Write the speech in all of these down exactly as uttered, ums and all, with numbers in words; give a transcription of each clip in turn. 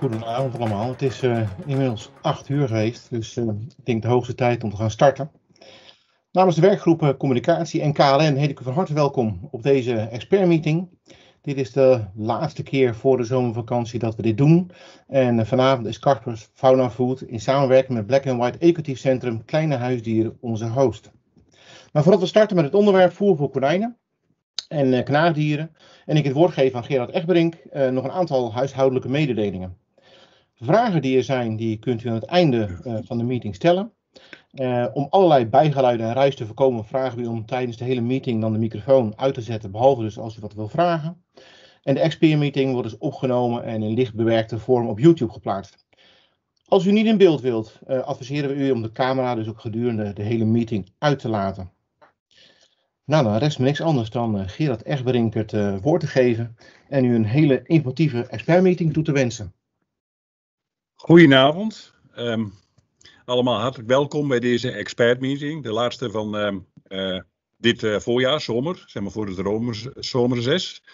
Goedenavond allemaal. Het is uh, inmiddels acht uur geweest, dus uh, ik denk de hoogste tijd om te gaan starten. Namens de werkgroepen Communicatie en K L N heet ik u van harte welkom op deze expertmeeting. Dit is de laatste keer voor de zomervakantie dat we dit doen. En uh, vanavond is Kasper Faunafood in samenwerking met Black and White Educatief Centrum Kleine Huisdieren onze host. Maar voordat we starten met het onderwerp voer voor konijnen en uh, knaagdieren en ik het woord geef aan Gerard Egberink, uh, nog een aantal huishoudelijke mededelingen. Vragen die er zijn, die kunt u aan het einde uh, van de meeting stellen. Uh, om allerlei bijgeluiden en ruis te voorkomen, vragen we u om tijdens de hele meeting dan de microfoon uit te zetten, behalve dus als u wat wil vragen. En de expertmeeting wordt dus opgenomen en in licht bewerkte vorm op YouTube geplaatst. Als u niet in beeld wilt, uh, adviseren we u om de camera dus ook gedurende de hele meeting uit te laten. Nou, dan rest me niks anders dan uh, Gerard Egberink het uh, woord te geven en u een hele informatieve expertmeeting toe te wensen. Goedenavond, um, allemaal hartelijk welkom bij deze expertmeeting, de laatste van um, uh, dit uh, voorjaar, zomer, zeg maar voor het romers, zomerreces.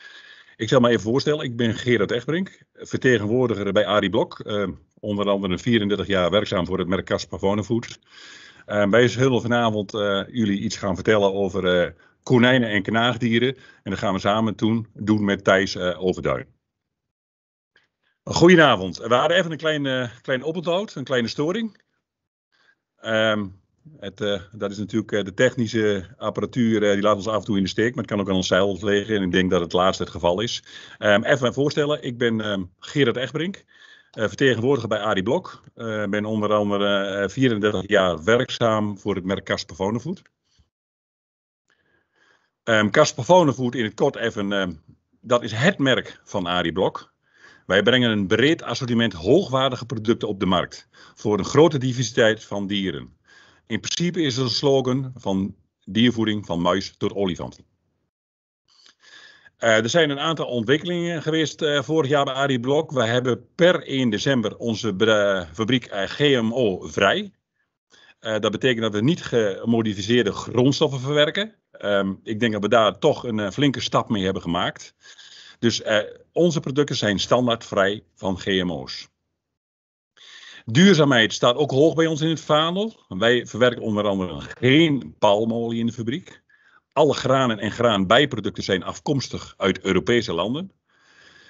Ik zal me even voorstellen, ik ben Gerard Egberink, vertegenwoordiger bij Arie Blok, uh, onder andere vierendertig jaar werkzaam voor het merk Kasper Faunafood. Uh, wij zullen vanavond uh, jullie iets gaan vertellen over uh, konijnen en knaagdieren en dat gaan we samen doen, doen met Thijs uh, Overduin. Goedenavond. We hadden even een klein, uh, klein oponthoud, een kleine storing. Um, het, uh, dat is natuurlijk uh, de technische apparatuur, uh, die laat ons af en toe in de steek, maar het kan ook aan ons zeil liggen en ik denk dat het laatste het geval is. Um, even voorstellen, ik ben um, Gerard Egberink, uh, vertegenwoordiger bij Arie Blok. Uh, ben onder andere uh, vierendertig jaar werkzaam voor het merk Kasper Faunafood. Um, Kasper Faunafood in het kort even, um, dat is het merk van Arie Blok. Wij brengen een breed assortiment hoogwaardige producten op de markt voor een grote diversiteit van dieren. In principe is het een slogan van diervoeding van muis tot olifant. Uh, er zijn een aantal ontwikkelingen geweest uh, vorig jaar bij Arie Blok. We hebben per één december onze uh, fabriek uh, G M O-vrij. Uh, dat betekent dat we niet gemodificeerde grondstoffen verwerken. Uh, ik denk dat we daar toch een uh, flinke stap mee hebben gemaakt. Dus uh, onze producten zijn standaardvrij van G M O's. Duurzaamheid staat ook hoog bij ons in het vaandel. Wij verwerken onder andere geen palmolie in de fabriek. Alle granen en graanbijproducten zijn afkomstig uit Europese landen.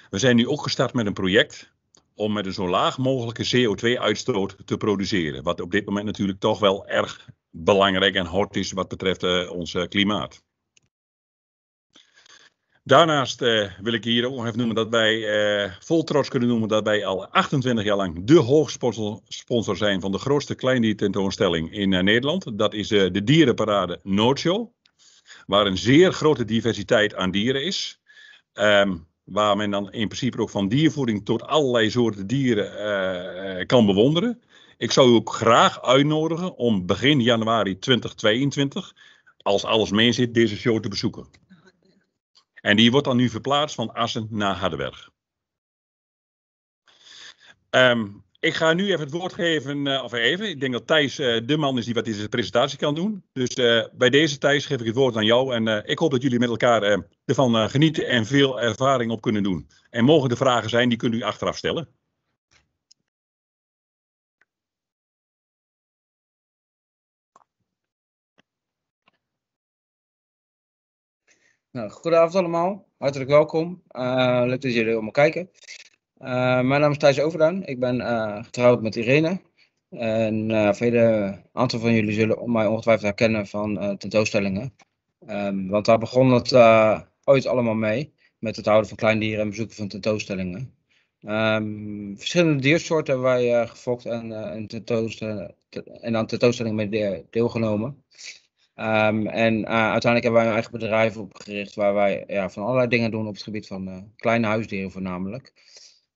We zijn nu ook gestart met een project om met een zo laag mogelijke C O twee uitstoot te produceren. Wat op dit moment natuurlijk toch wel erg belangrijk en hot is wat betreft uh, ons uh, klimaat. Daarnaast uh, wil ik hier ook nog even noemen dat wij uh, vol trots kunnen noemen dat wij al achtentwintig jaar lang de hoofdsponsor zijn van de grootste kleindiertentoonstelling in uh, Nederland. Dat is uh, de dierenparade Noordshow, waar een zeer grote diversiteit aan dieren is. Um, waar men dan in principe ook van diervoeding tot allerlei soorten dieren uh, kan bewonderen. Ik zou u ook graag uitnodigen om begin januari twintig tweeëntwintig, als alles mee zit, deze show te bezoeken. En die wordt dan nu verplaatst van Assen naar Hardenberg. Um, ik ga nu even het woord geven, uh, of even, ik denk dat Thijs uh, de man is die wat deze presentatie kan doen. Dus uh, bij deze Thijs geef ik het woord aan jou en uh, ik hoop dat jullie met elkaar uh, ervan uh, genieten en veel ervaring op kunnen doen. En mogen er vragen zijn, die kunt u achteraf stellen. Nou, goedenavond allemaal, hartelijk welkom. Uh, leuk dat jullie allemaal kijken. Uh, mijn naam is Thijs Overduin, ik ben uh, getrouwd met Irene. En uh, vele aantal van jullie zullen mij ongetwijfeld herkennen van uh, tentoonstellingen. Um, want daar begon het uh, ooit allemaal mee, met het houden van kleindieren en bezoeken van tentoonstellingen. Um, verschillende diersoorten hebben wij uh, gefokt en, uh, en, tentoonstellingen, en aan tentoonstellingen mee deelgenomen. Um, en uh, uiteindelijk hebben wij een eigen bedrijf opgericht waar wij ja, van allerlei dingen doen op het gebied van uh, kleine huisdieren voornamelijk.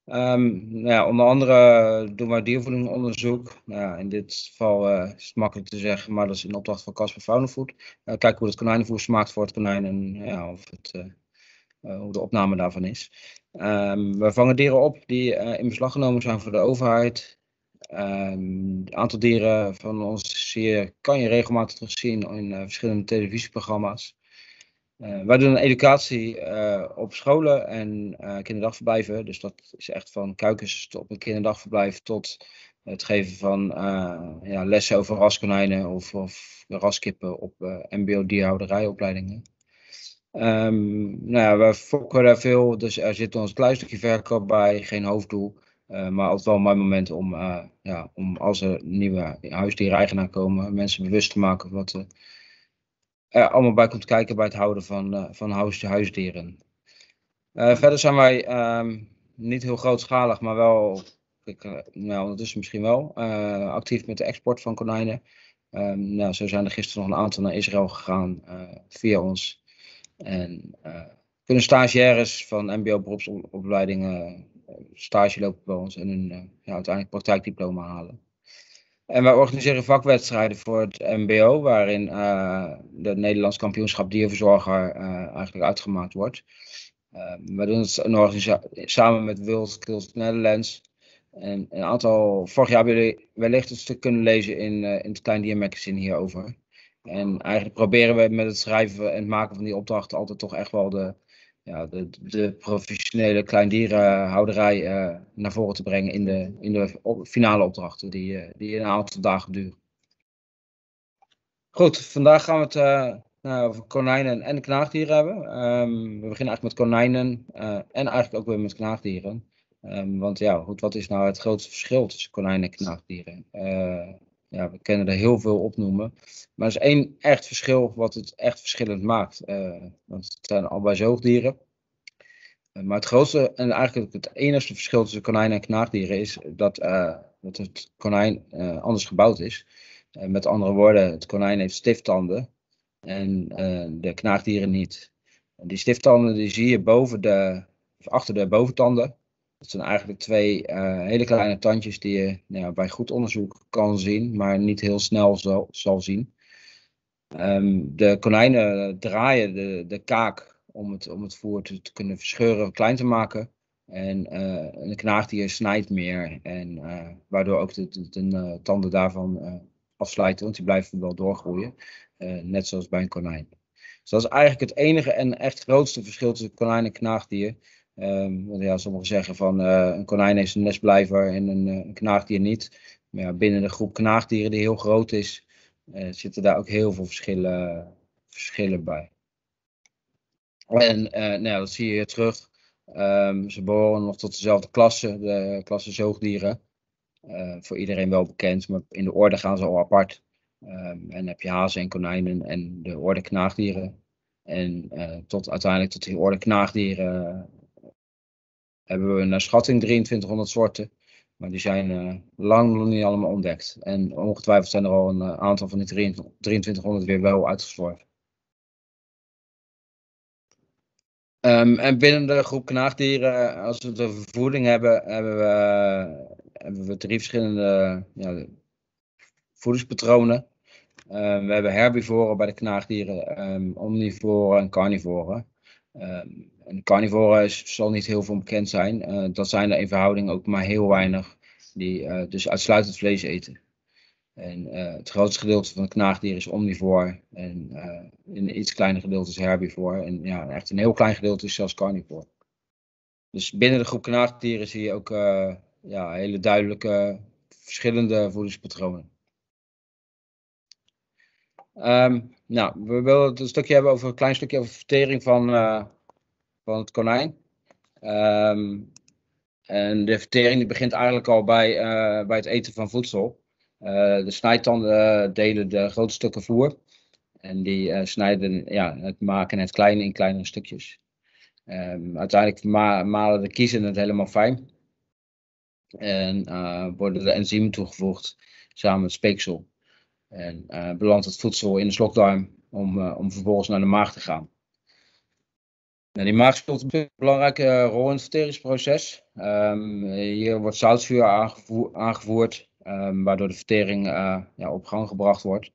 Um, nou ja, onder andere doen wij diervoedingonderzoek. Nou ja, in dit geval uh, is het makkelijk te zeggen, maar dat is in opdracht van Kasper Faunafood. Uh, kijken hoe het konijnenvoer smaakt voor het konijn en ja, of het, uh, uh, hoe de opname daarvan is. Um, we vangen dieren op die uh, in beslag genomen zijn voor de overheid. Um, het aantal dieren van ons hier kan je regelmatig terugzien in uh, verschillende televisieprogramma's. Uh, wij doen een educatie uh, op scholen en uh, kinderdagverblijven. Dus dat is echt van kuikens op een kinderdagverblijf tot het geven van uh, ja, lessen over raskonijnen of, of raskippen op uh, mbo-dierhouderijopleidingen. Um, nou ja, we fokken daar veel, dus er zit ons klein stukje verkoop bij, geen hoofddoel. Uh, maar altijd wel een mooi moment om, uh, ja, om als er nieuwe huisdieren-eigenaar komen, mensen bewust te maken van wat uh, er allemaal bij komt kijken bij het houden van, uh, van huis, huisdieren. Uh, verder zijn wij um, niet heel grootschalig, maar wel, ik, uh, nou, ondertussen misschien wel, uh, actief met de export van konijnen. Um, nou, zo zijn er gisteren nog een aantal naar Israël gegaan uh, via ons. En uh, kunnen stagiaires van mbo-beroepsopleidingen stage lopen bij ons en een ja, uiteindelijk praktijkdiploma halen. En wij organiseren vakwedstrijden voor het mbo, waarin uh, de Nederlands kampioenschap dierverzorger uh, eigenlijk uitgemaakt wordt. Uh, wij doen het een organisatie samen met World Skills Netherlands. En een aantal, vorig jaar hebben jullie wellicht een stuk kunnen lezen in, uh, in het Klein Dier Magazine hierover. En eigenlijk proberen we met het schrijven en het maken van die opdrachten altijd toch echt wel de, ja, de, de professionele kleindierenhouderij uh, naar voren te brengen in de, in de op, finale opdrachten die, uh, die een aantal dagen duren. Goed, vandaag gaan we het uh, nou, over konijnen en knaagdieren hebben. Um, we beginnen eigenlijk met konijnen uh, en eigenlijk ook weer met knaagdieren. Um, want ja, goed, wat is nou het grootste verschil tussen konijnen en knaagdieren? Uh, Ja, we kunnen er heel veel opnoemen. Maar er is één echt verschil wat het echt verschillend maakt. Uh, want het zijn allebei zoogdieren. Uh, maar het grootste en eigenlijk het enige verschil tussen konijnen en knaagdieren is dat, uh, dat het konijn uh, anders gebouwd is. Uh, met andere woorden, het konijn heeft stifttanden en uh, de knaagdieren niet. En die stifttanden die zie je boven de, of achter de boventanden. Dat zijn eigenlijk twee uh, hele kleine tandjes die je nou, bij goed onderzoek kan zien, maar niet heel snel zal, zal zien. Um, de konijnen draaien de, de kaak om het, om het voer te, te kunnen verscheuren, klein te maken. En uh, de knaagdier snijdt meer, en, uh, waardoor ook de, de, de uh, tanden daarvan uh, afsluiten, want die blijven wel doorgroeien. Uh, net zoals bij een konijn. Dus dat is eigenlijk het enige en echt grootste verschil tussen konijn en knaagdier. Um, ja, sommigen zeggen van uh, een konijn is een nestblijver en een, een knaagdier niet. Maar ja, binnen de groep knaagdieren die heel groot is, uh, zitten daar ook heel veel verschillen, verschillen bij. En uh, nou ja, dat zie je terug. Um, ze behoren nog tot dezelfde klasse, de klasse zoogdieren. Uh, voor iedereen wel bekend, maar in de orde gaan ze al apart. Um, en heb je hazen en konijnen en de orde knaagdieren. En uh, tot uiteindelijk tot die orde knaagdieren Uh, hebben we naar schatting drieëntwintighonderd soorten, maar die zijn uh, lang nog niet allemaal ontdekt. En ongetwijfeld zijn er al een uh, aantal van die drieëntwintighonderd weer wel uitgestorven. Um, en binnen de groep knaagdieren, als we de voeding hebben, hebben we, hebben we drie verschillende ja, voedingspatronen. Um, we hebben herbivoren bij de knaagdieren, um, omnivoren en carnivoren. Um, en carnivoren is, zal niet heel veel bekend zijn. Uh, dat zijn er in verhouding ook maar heel weinig die uh, dus uitsluitend vlees eten. En uh, het grootste gedeelte van de knaagdier is omnivoor en uh, een iets kleiner gedeelte is herbivoor en ja, echt een heel klein gedeelte is zelfs carnivoor. Dus binnen de groep knaagdieren zie je ook uh, ja, hele duidelijke verschillende voedingspatronen. Um, nou, we willen het een stukje hebben over een klein stukje over vertering van, uh, van het konijn. Um, en de vertering die begint eigenlijk al bij, uh, bij het eten van voedsel. Uh, de snijtanden delen de grote stukken voer. En die uh, snijden, ja, het maken het klein in kleinere stukjes. Um, uiteindelijk ma malen de kiezen het helemaal fijn. En uh, worden de enzymen toegevoegd samen met speeksel. En uh, belandt het voedsel in de slokdarm om, uh, om vervolgens naar de maag te gaan. Nou, die maag speelt een belangrijke rol in het verteringsproces. Um, hier wordt zoutzuur aangevoer, aangevoerd, um, waardoor de vertering uh, ja, op gang gebracht wordt.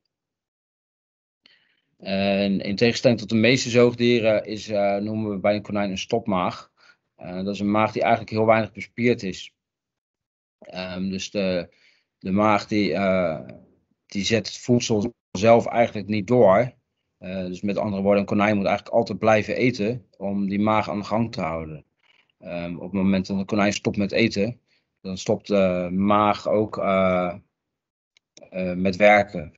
En in tegenstelling tot de meeste zoogdieren is, uh, noemen we bij een konijn een stopmaag. Uh, dat is een maag die eigenlijk heel weinig bespierd is. Um, dus de, de maag die... Uh, Die zet het voedsel zelf eigenlijk niet door. Uh, dus met andere woorden, een konijn moet eigenlijk altijd blijven eten om die maag aan de gang te houden. Um, op het moment dat een konijn stopt met eten, dan stopt de maag ook uh, uh, met werken.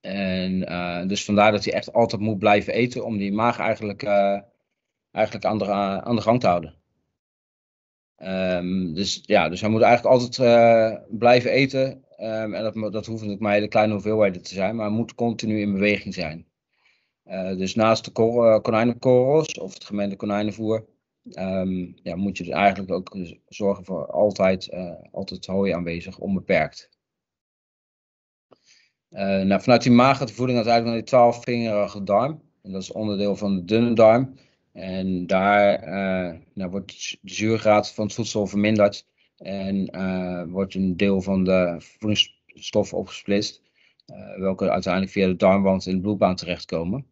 En uh, dus vandaar dat hij echt altijd moet blijven eten om die maag eigenlijk, uh, eigenlijk aan, de, uh, aan de gang te houden. Um, dus ja, dus hij moet eigenlijk altijd uh, blijven eten. Um, en dat, dat hoeven natuurlijk maar hele kleine hoeveelheden te zijn, maar hij moet continu in beweging zijn. Uh, dus naast de kor- konijnenkorrels of het gemengde konijnenvoer um, ja, moet je dus eigenlijk ook dus zorgen voor altijd, uh, altijd hooi aanwezig, onbeperkt. Uh, nou, vanuit die maag gaat de voeding uiteindelijk naar die twaalfvingerige darm. En dat is onderdeel van de dunne darm. En daar uh, nou wordt de zuurgraad van het voedsel verminderd. En uh, wordt een deel van de voedingsstoffen opgesplitst, uh, welke uiteindelijk via de darmwand in de bloedbaan terechtkomen.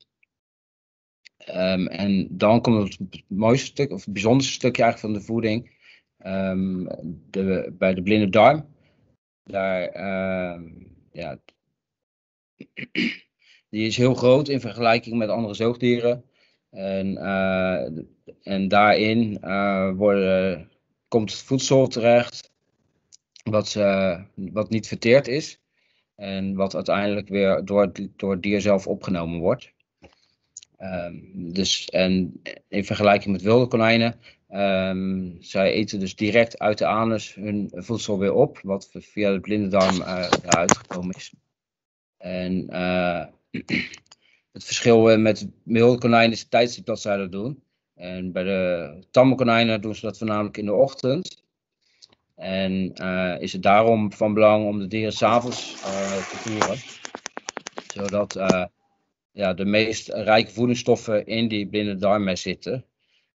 Um, en dan komt het mooiste stuk, of het bijzonderste stukje eigenlijk van de voeding, um, de, bij de blinde darm. Daar, uh, ja, die is heel groot in vergelijking met andere zoogdieren. En, uh, en daarin uh, worden... komt het voedsel terecht wat, uh, wat niet verteerd is en wat uiteindelijk weer door het, door het dier zelf opgenomen wordt. Um, dus, en in vergelijking met wilde konijnen, um, zij eten dus direct uit de anus hun voedsel weer op, wat via de blinde darm uh, eruit gekomen is. En uh, het verschil met wilde konijnen is het tijdstip dat zij dat doen. En bij de tamme konijnen doen ze dat voornamelijk in de ochtend. En uh, is het daarom van belang om de dieren 's avonds uh, te voeren. Zodat uh, ja, de meest rijke voedingsstoffen in die blinde darmmes zitten.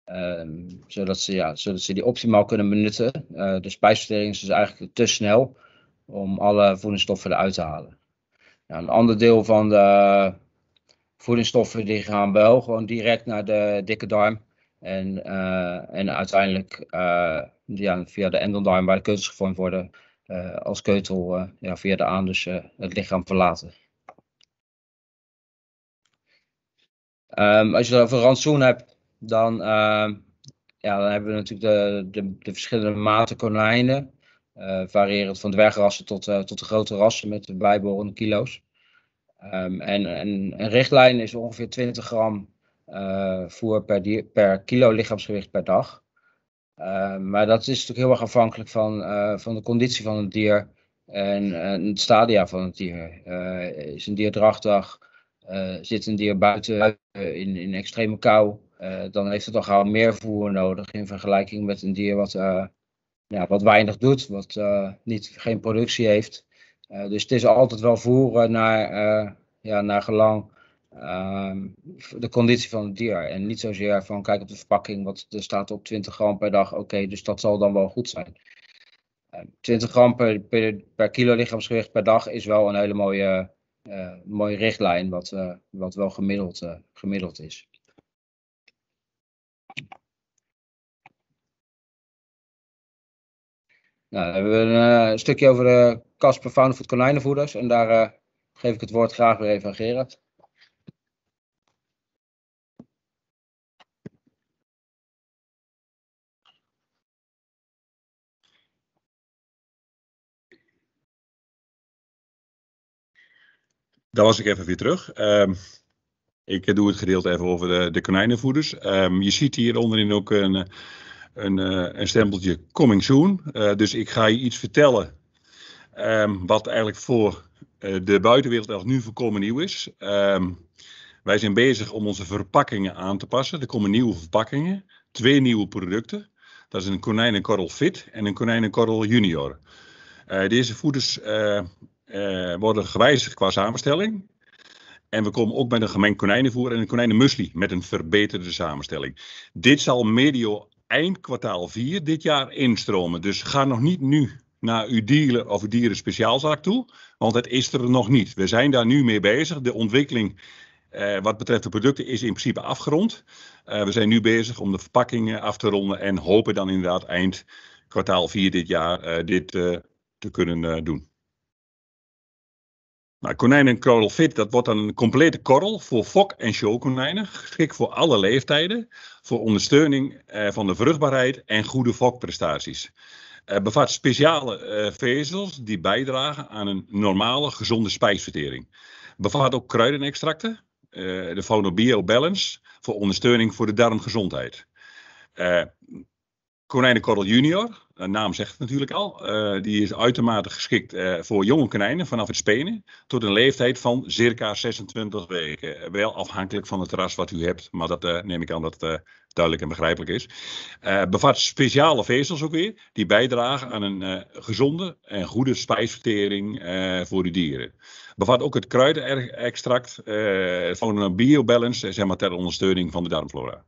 Um, zodat, ze, ja, zodat ze die optimaal kunnen benutten. Uh, de spijsvertering is dus eigenlijk te snel om alle voedingsstoffen eruit te halen. Nou, een ander deel van de voedingsstoffen die gaan wel gewoon direct naar de dikke darm. En, uh, en uiteindelijk uh, ja, via de endeldarm, waar de keutels gevormd worden, uh, als keutel uh, ja, via de anus uh, het lichaam verlaten. Um, als je het over rantsoen hebt, dan, uh, ja, dan hebben we natuurlijk de, de, de verschillende maten konijnen. Uh, variërend van dwergrassen tot, uh, tot de grote rassen met de bijbehorende kilo's. Um, en, en een richtlijn is ongeveer twintig gram. Uh, voer per, dier, per kilo lichaamsgewicht per dag. Uh, maar dat is natuurlijk heel erg afhankelijk van, uh, van de conditie van het dier en, en het stadia van het dier. Uh, is een dier draagdag, uh, zit een dier buiten uh, in, in extreme kou, uh, dan heeft het al gauw meer voer nodig in vergelijking met een dier wat, uh, ja, wat weinig doet, wat uh, niet, geen productie heeft. Uh, dus het is altijd wel voeren naar, uh, ja, naar gelang. Um, de conditie van het dier en niet zozeer van kijk op de verpakking wat er staat op twintig gram per dag, oké, okay, dus dat zal dan wel goed zijn. um, twintig gram per, per, per kilo lichaamsgewicht per dag is wel een hele mooie, uh, mooie richtlijn wat, uh, wat wel gemiddeld, uh, gemiddeld is. Nou, dan hebben we een uh, stukje over de Kasper Faunafood konijnenvoeders en daar uh, geef ik het woord graag weer even aan Gerard. Daar was ik even weer terug. Um, ik doe het gedeelte even over de, de konijnenvoeders. Um, je ziet hier onderin ook een, een, een stempeltje coming soon. Uh, dus ik ga je iets vertellen um, wat eigenlijk voor de buitenwereld als nu voorkomen nieuw is. Um, wij zijn bezig om onze verpakkingen aan te passen. Er komen nieuwe verpakkingen, twee nieuwe producten. Dat is een konijnenkorrel fit en een konijnenkorrel junior. Uh, deze voeders... Uh, Uh, worden gewijzigd qua samenstelling. En we komen ook met een gemengd konijnenvoer en een konijnenmusli met een verbeterde samenstelling. Dit zal medio eind kwartaal vier dit jaar instromen. Dus ga nog niet nu naar uw dealer of uw dieren speciaalzaak toe, want het is er nog niet. We zijn daar nu mee bezig. De ontwikkeling uh, wat betreft de producten is in principe afgerond. Uh, we zijn nu bezig om de verpakkingen af te ronden en hopen dan inderdaad eind kwartaal vier dit jaar uh, dit uh, te kunnen uh, doen. Nou, konijnenkorrel fit, dat wordt dan een complete korrel voor fok- en showkonijnen, geschikt voor alle leeftijden, voor ondersteuning eh, van de vruchtbaarheid en goede fokprestaties. Het eh, bevat speciale eh, vezels die bijdragen aan een normale, gezonde spijsvertering. Bevat ook kruidenextracten, eh, de Fauna Bio Balance, voor ondersteuning voor de darmgezondheid. Eh, Konijnenkorrel junior, de naam zegt het natuurlijk al, uh, die is uitermate geschikt uh, voor jonge konijnen vanaf het spenen tot een leeftijd van circa zesentwintig weken. Wel afhankelijk van het ras wat u hebt, maar dat uh, neem ik aan dat het uh, duidelijk en begrijpelijk is. Uh, bevat speciale vezels ook weer, die bijdragen aan een uh, gezonde en goede spijsvertering uh, voor de dieren. Bevat ook het kruidenextract uh, van een biobalance, zeg maar, ter ondersteuning van de darmflora.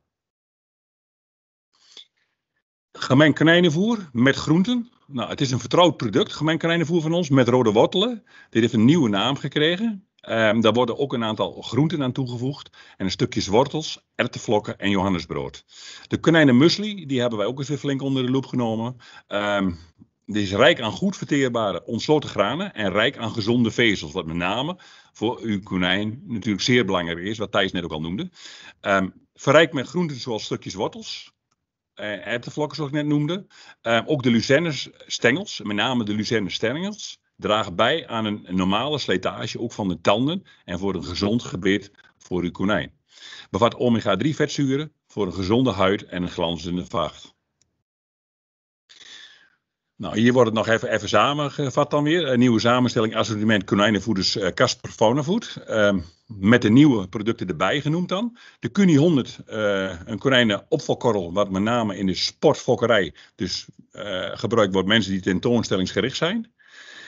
Gemengd konijnenvoer met groenten. Nou, het is een vertrouwd product, gemengd konijnenvoer van ons, met rode wortelen. Dit heeft een nieuwe naam gekregen. Um, daar worden ook een aantal groenten aan toegevoegd. En een stukje zwortels, erwtenvlokken en johannesbrood. De konijnenmuesli, die hebben wij ook eens weer flink onder de loep genomen. Um, die is rijk aan goed verteerbare ontsloten granen en rijk aan gezonde vezels. Wat met name voor uw konijn natuurlijk zeer belangrijk is, wat Thijs net ook al noemde. Um, verrijkt met groenten zoals stukjes wortels. Uh, erwtenvlokken zoals ik net noemde. Uh, ook de luzernenstengels, met name de luzernenstengels, dragen bij aan een normale slijtage, ook van de tanden, en voor een gezond gebit voor uw konijn. Bevat omega drie vetzuren voor een gezonde huid en een glanzende vacht. Nou, hier wordt het nog even, even samengevat dan weer. Een nieuwe samenstelling assortiment konijnenvoeders uh, Kasper Faunafood. Uh, met de nieuwe producten erbij genoemd dan. De Q honderd, uh, een konijnenopfokkorrel wat met name in de sportfokkerij dus uh, gebruikt wordt, mensen die tentoonstellingsgericht zijn.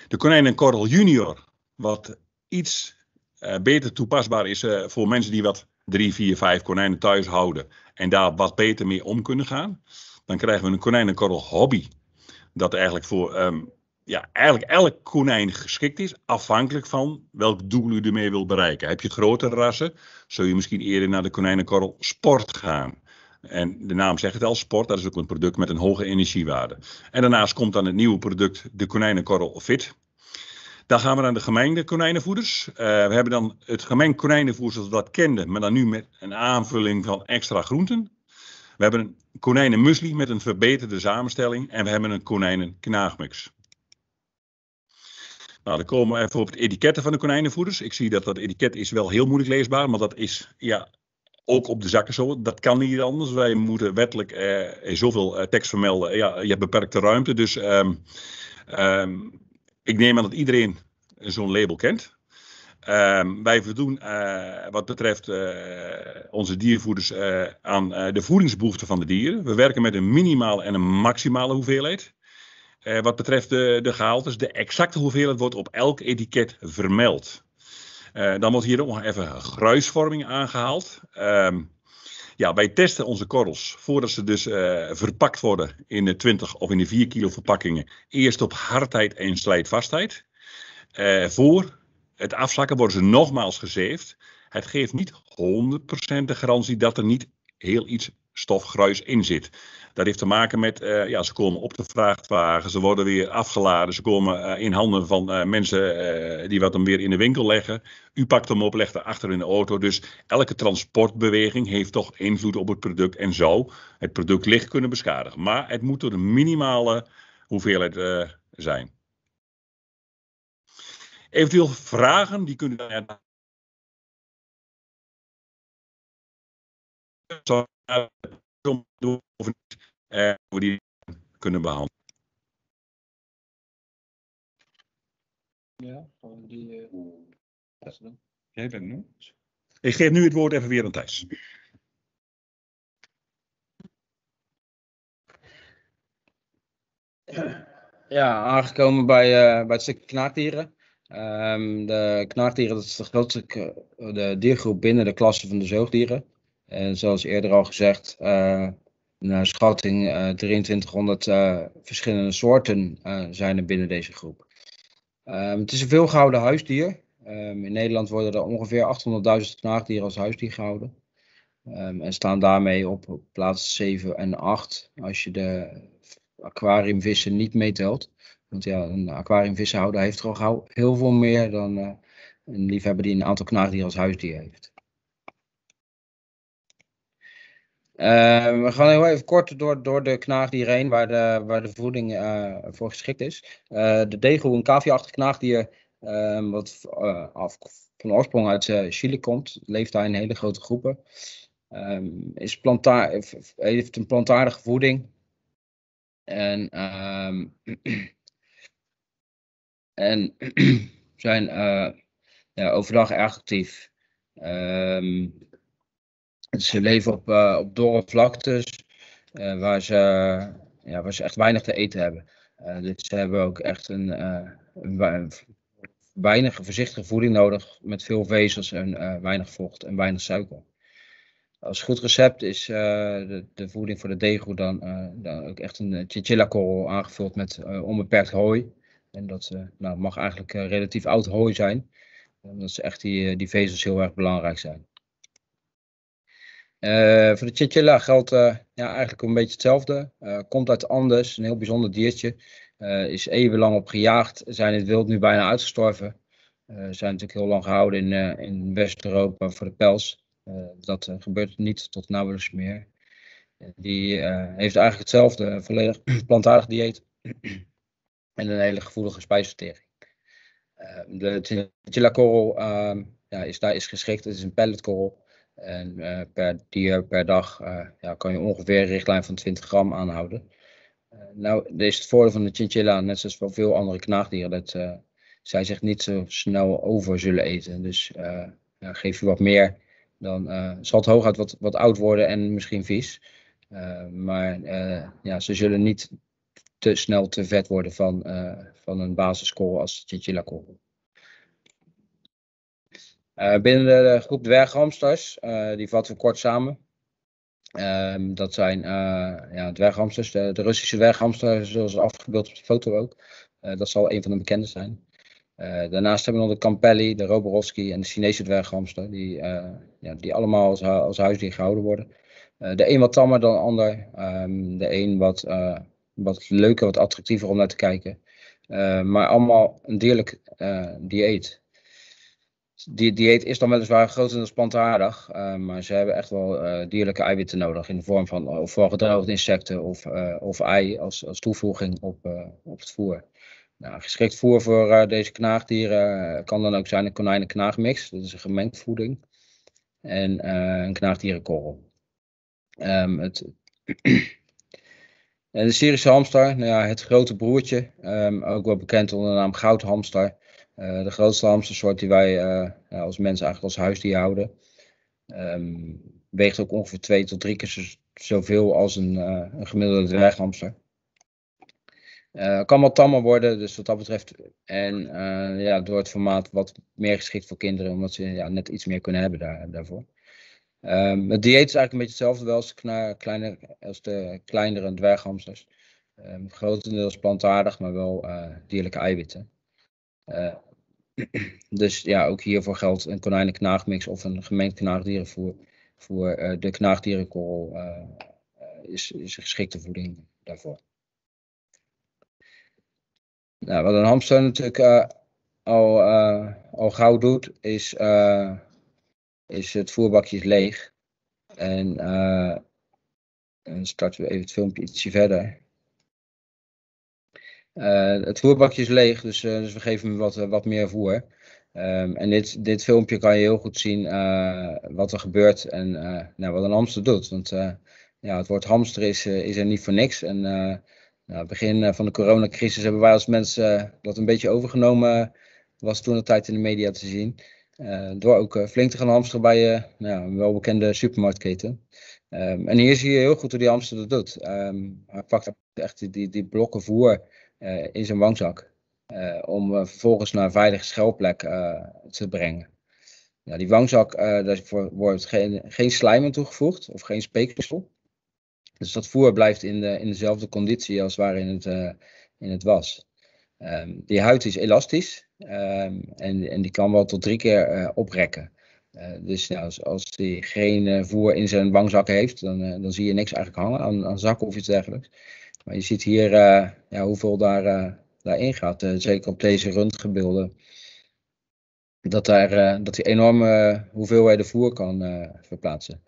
De konijnenkorrel junior, wat iets uh, beter toepasbaar is uh, voor mensen die wat drie, vier, vijf konijnen thuis houden en daar wat beter mee om kunnen gaan. Dan krijgen we een konijnenkorrel hobby. Dat eigenlijk voor um, ja, eigenlijk elk konijn geschikt is, afhankelijk van welk doel u ermee wilt bereiken. Heb je grotere rassen, zul je misschien eerder naar de konijnenkorrel sport gaan. En de naam zegt het al, sport, dat is ook een product met een hoge energiewaarde. En daarnaast komt dan het nieuwe product, de konijnenkorrel fit. Dan gaan we naar de gemengde konijnenvoeders. Uh, we hebben dan het gemengd konijnenvoer zoals we dat kenden, maar dan nu met een aanvulling van extra groenten. We hebben een konijnenmuesli met een verbeterde samenstelling en we hebben een konijnenknaagmix. Nou, dan komen we even op het etiketten van de konijnenvoeders. Ik zie dat dat etiket is wel heel moeilijk leesbaar, maar dat is ja, ook op de zakken zo. Dat kan niet anders. Wij moeten wettelijk eh, zoveel eh, tekst vermelden. Ja, je hebt beperkte ruimte, dus um, um, ik neem aan dat iedereen zo'n label kent. Um, wij voldoen uh, wat betreft uh, onze diervoeders uh, aan uh, de voedingsbehoeften van de dieren. We werken met een minimale en een maximale hoeveelheid. Uh, wat betreft de, de gehaltes, de exacte hoeveelheid wordt op elk etiket vermeld. Uh, dan wordt hier nog even gruisvorming aangehaald. Um, ja, wij testen onze korrels voordat ze dus uh, verpakt worden in de twintig of in de vier kilo verpakkingen. Eerst op hardheid en slijtvastheid. Uh, voor... Het afzakken worden ze nogmaals gezeefd. Het geeft niet honderd procent de garantie dat er niet heel iets stofgruis in zit. Dat heeft te maken met, uh, ja, ze komen op de vrachtwagen, ze worden weer afgeladen, ze komen uh, in handen van uh, mensen uh, die wat hem weer in de winkel leggen. U pakt hem op, legt er achter in de auto. Dus elke transportbeweging heeft toch invloed op het product en zou het product licht kunnen beschadigen. Maar het moet door de minimale hoeveelheid uh, zijn. Eventueel vragen, die kunnen we die kunnen behandelen. Ja, gewoon die. Jij bent nu. Ik geef nu het woord even weer aan Thijs. Ja, aangekomen bij, uh, bij het stukje knaagdieren. Um, de knaagdieren, dat is de grootste de diergroep binnen de klasse van de zoogdieren. En zoals eerder al gezegd, uh, naar schatting uh, drieëntwintighonderd uh, verschillende soorten uh, zijn er binnen deze groep. Um, het is een veelgehouden huisdier. Um, in Nederland worden er ongeveer achthonderdduizend knaagdieren als huisdier gehouden. Um, en staan daarmee op plaats zeven en acht als je de aquariumvissen niet meetelt. Want ja, een aquariumvissenhouder heeft er al heel veel meer dan, uh, een liefhebber die een aantal knaagdieren als huisdier heeft. Uh, we gaan heel even kort door, door de knaagdier heen waar de, waar de voeding uh, voor geschikt is. Uh, de degelhoen, een cavia-achtig knaagdier, uh, wat uh, af, van oorsprong uit uh, Chili komt, leeft daar in hele grote groepen. Um, is heeft een plantaardige voeding. En, um, en zijn uh, ja, overdag erg actief. Um, Ze leven op, uh, op dorre vlaktes uh, waar, ze, uh, ja, waar ze echt weinig te eten hebben. Uh, dus ze hebben ook echt een, uh, een weinig voorzichtige voeding nodig met veel vezels en uh, weinig vocht en weinig suiker. Als goed recept is uh, de, de voeding voor de deegroe dan, uh, dan ook echt een chinchilla korrel aangevuld met uh, onbeperkt hooi. En dat uh, nou, mag eigenlijk uh, relatief oud hooi zijn, omdat ze echt die, die vezels heel erg belangrijk zijn. Uh, voor de chinchilla geldt uh, ja, eigenlijk een beetje hetzelfde. Uh, komt uit Andes, een heel bijzonder diertje. Uh, is eeuwenlang op gejaagd, zijn in het wild nu bijna uitgestorven. Uh, zijn natuurlijk heel lang gehouden in, uh, in West-Europa voor de pels. Uh, dat uh, gebeurt niet, tot nauwelijks meer. Uh, die uh, heeft eigenlijk hetzelfde, een volledig plantaardig dieet. En een hele gevoelige spijsvertering. Uh, de chinchilla-korrel uh, ja, is, daar is geschikt, het is een pelletkorrel. En uh, per dier, per dag uh, ja, kan je ongeveer een richtlijn van twintig gram aanhouden. Uh, nou, dit is het voordeel van de chinchilla, net zoals van veel andere knaagdieren, dat uh, zij zich niet zo snel over zullen eten. Dus uh, ja, geef je wat meer, dan uh, zal het hooguit wat, wat oud worden en misschien vies. Uh, maar uh, ja, ze zullen niet te snel te vet worden van, uh, van een basiskorrel als de chinchilla-korrel. Uh, binnen de groep dwerghamsters, uh, die vatten we kort samen. Uh, dat zijn uh, ja, dwerghamsters, de, de Russische dwerghamster, zoals afgebeeld op de foto ook. Uh, dat zal een van de bekende zijn. Uh, daarnaast hebben we nog de Campelli, de Roborovski en de Chinese dwerghamster, die, uh, ja, die allemaal als, als huisdier gehouden worden. Uh, de een wat tammer dan de ander, um, de een wat, uh, wat leuker, wat attractiever om naar te kijken. Uh, maar allemaal een dierlijk uh, dieet. Die dieet is dan weliswaar grotendeels plantaardig, uh, maar ze hebben echt wel uh, dierlijke eiwitten nodig in de vorm van uh, ofwel gedroogde insecten of, uh, of ei als, als toevoeging op, uh, op het voer. Nou, geschikt voer voor uh, deze knaagdieren kan dan ook zijn een konijnen-knaagmix, dat is een gemengd voeding, en uh, een knaagdierenkorrel. Um, het... en de Syrische hamster, nou ja, het grote broertje, um, ook wel bekend onder de naam goudhamster. Uh, de grootste hamstersoort die wij uh, als mensen eigenlijk als huisdier houden. Um, weegt ook ongeveer twee tot drie keer zo, zoveel als een, uh, een gemiddelde dwerghamster. Uh, kan wat tammer worden, dus wat dat betreft. En uh, ja, door het formaat wat meer geschikt voor kinderen, omdat ze ja, net iets meer kunnen hebben daar, daarvoor. Um, het dieet is eigenlijk een beetje hetzelfde wel als de, kleine, als de kleinere dwerghamsters. Um, grotendeels plantaardig, maar wel uh, dierlijke eiwitten. Uh, dus ja, ook hiervoor geldt een konijnen-knaagmix of een gemengd knaagdierenvoer. Voor uh, de knaagdierenkorrel uh, is, is een geschikte voeding daarvoor. Nou, wat een hamster natuurlijk uh, al, uh, al gauw doet, is, uh, is het voerbakje is leeg. En uh, dan starten we even het filmpje ietsje verder. Uh, het voerbakje is leeg, dus, uh, dus we geven hem wat, uh, wat meer voer. Um, en dit, dit filmpje kan je heel goed zien uh, wat er gebeurt en uh, nou, wat een hamster doet. Want uh, ja, het woord hamster is, uh, is er niet voor niks. En uh, nou, het begin van de coronacrisis hebben wij als mensen uh, dat een beetje overgenomen, was toen de tijd in de media te zien. Uh, door ook uh, flink te gaan hamsteren bij uh, nou, een welbekende supermarktketen. Um, en hier zie je heel goed hoe die hamster dat doet. Um, hij pakt echt die, die, die blokken voer. Uh, in zijn wangzak, uh, om uh, vervolgens naar een veilige schuilplek uh, te brengen. Nou, die wangzak, uh, daar wordt geen, geen slijm aan toegevoegd of geen speeksel. Dus dat voer blijft in, de, in dezelfde conditie als waarin het, uh, in het was. Um, die huid is elastisch um, en, en die kan wel tot drie keer uh, oprekken. Uh, dus nou, als, als die geen uh, voer in zijn wangzak heeft, dan, uh, dan zie je niks eigenlijk hangen aan, aan zakken of iets dergelijks. Maar je ziet hier uh, ja, hoeveel daar, uh, daarin gaat, uh, zeker op deze röntgenbeelden. dat daar uh, dat die enorme hoeveelheden voer kan uh, verplaatsen.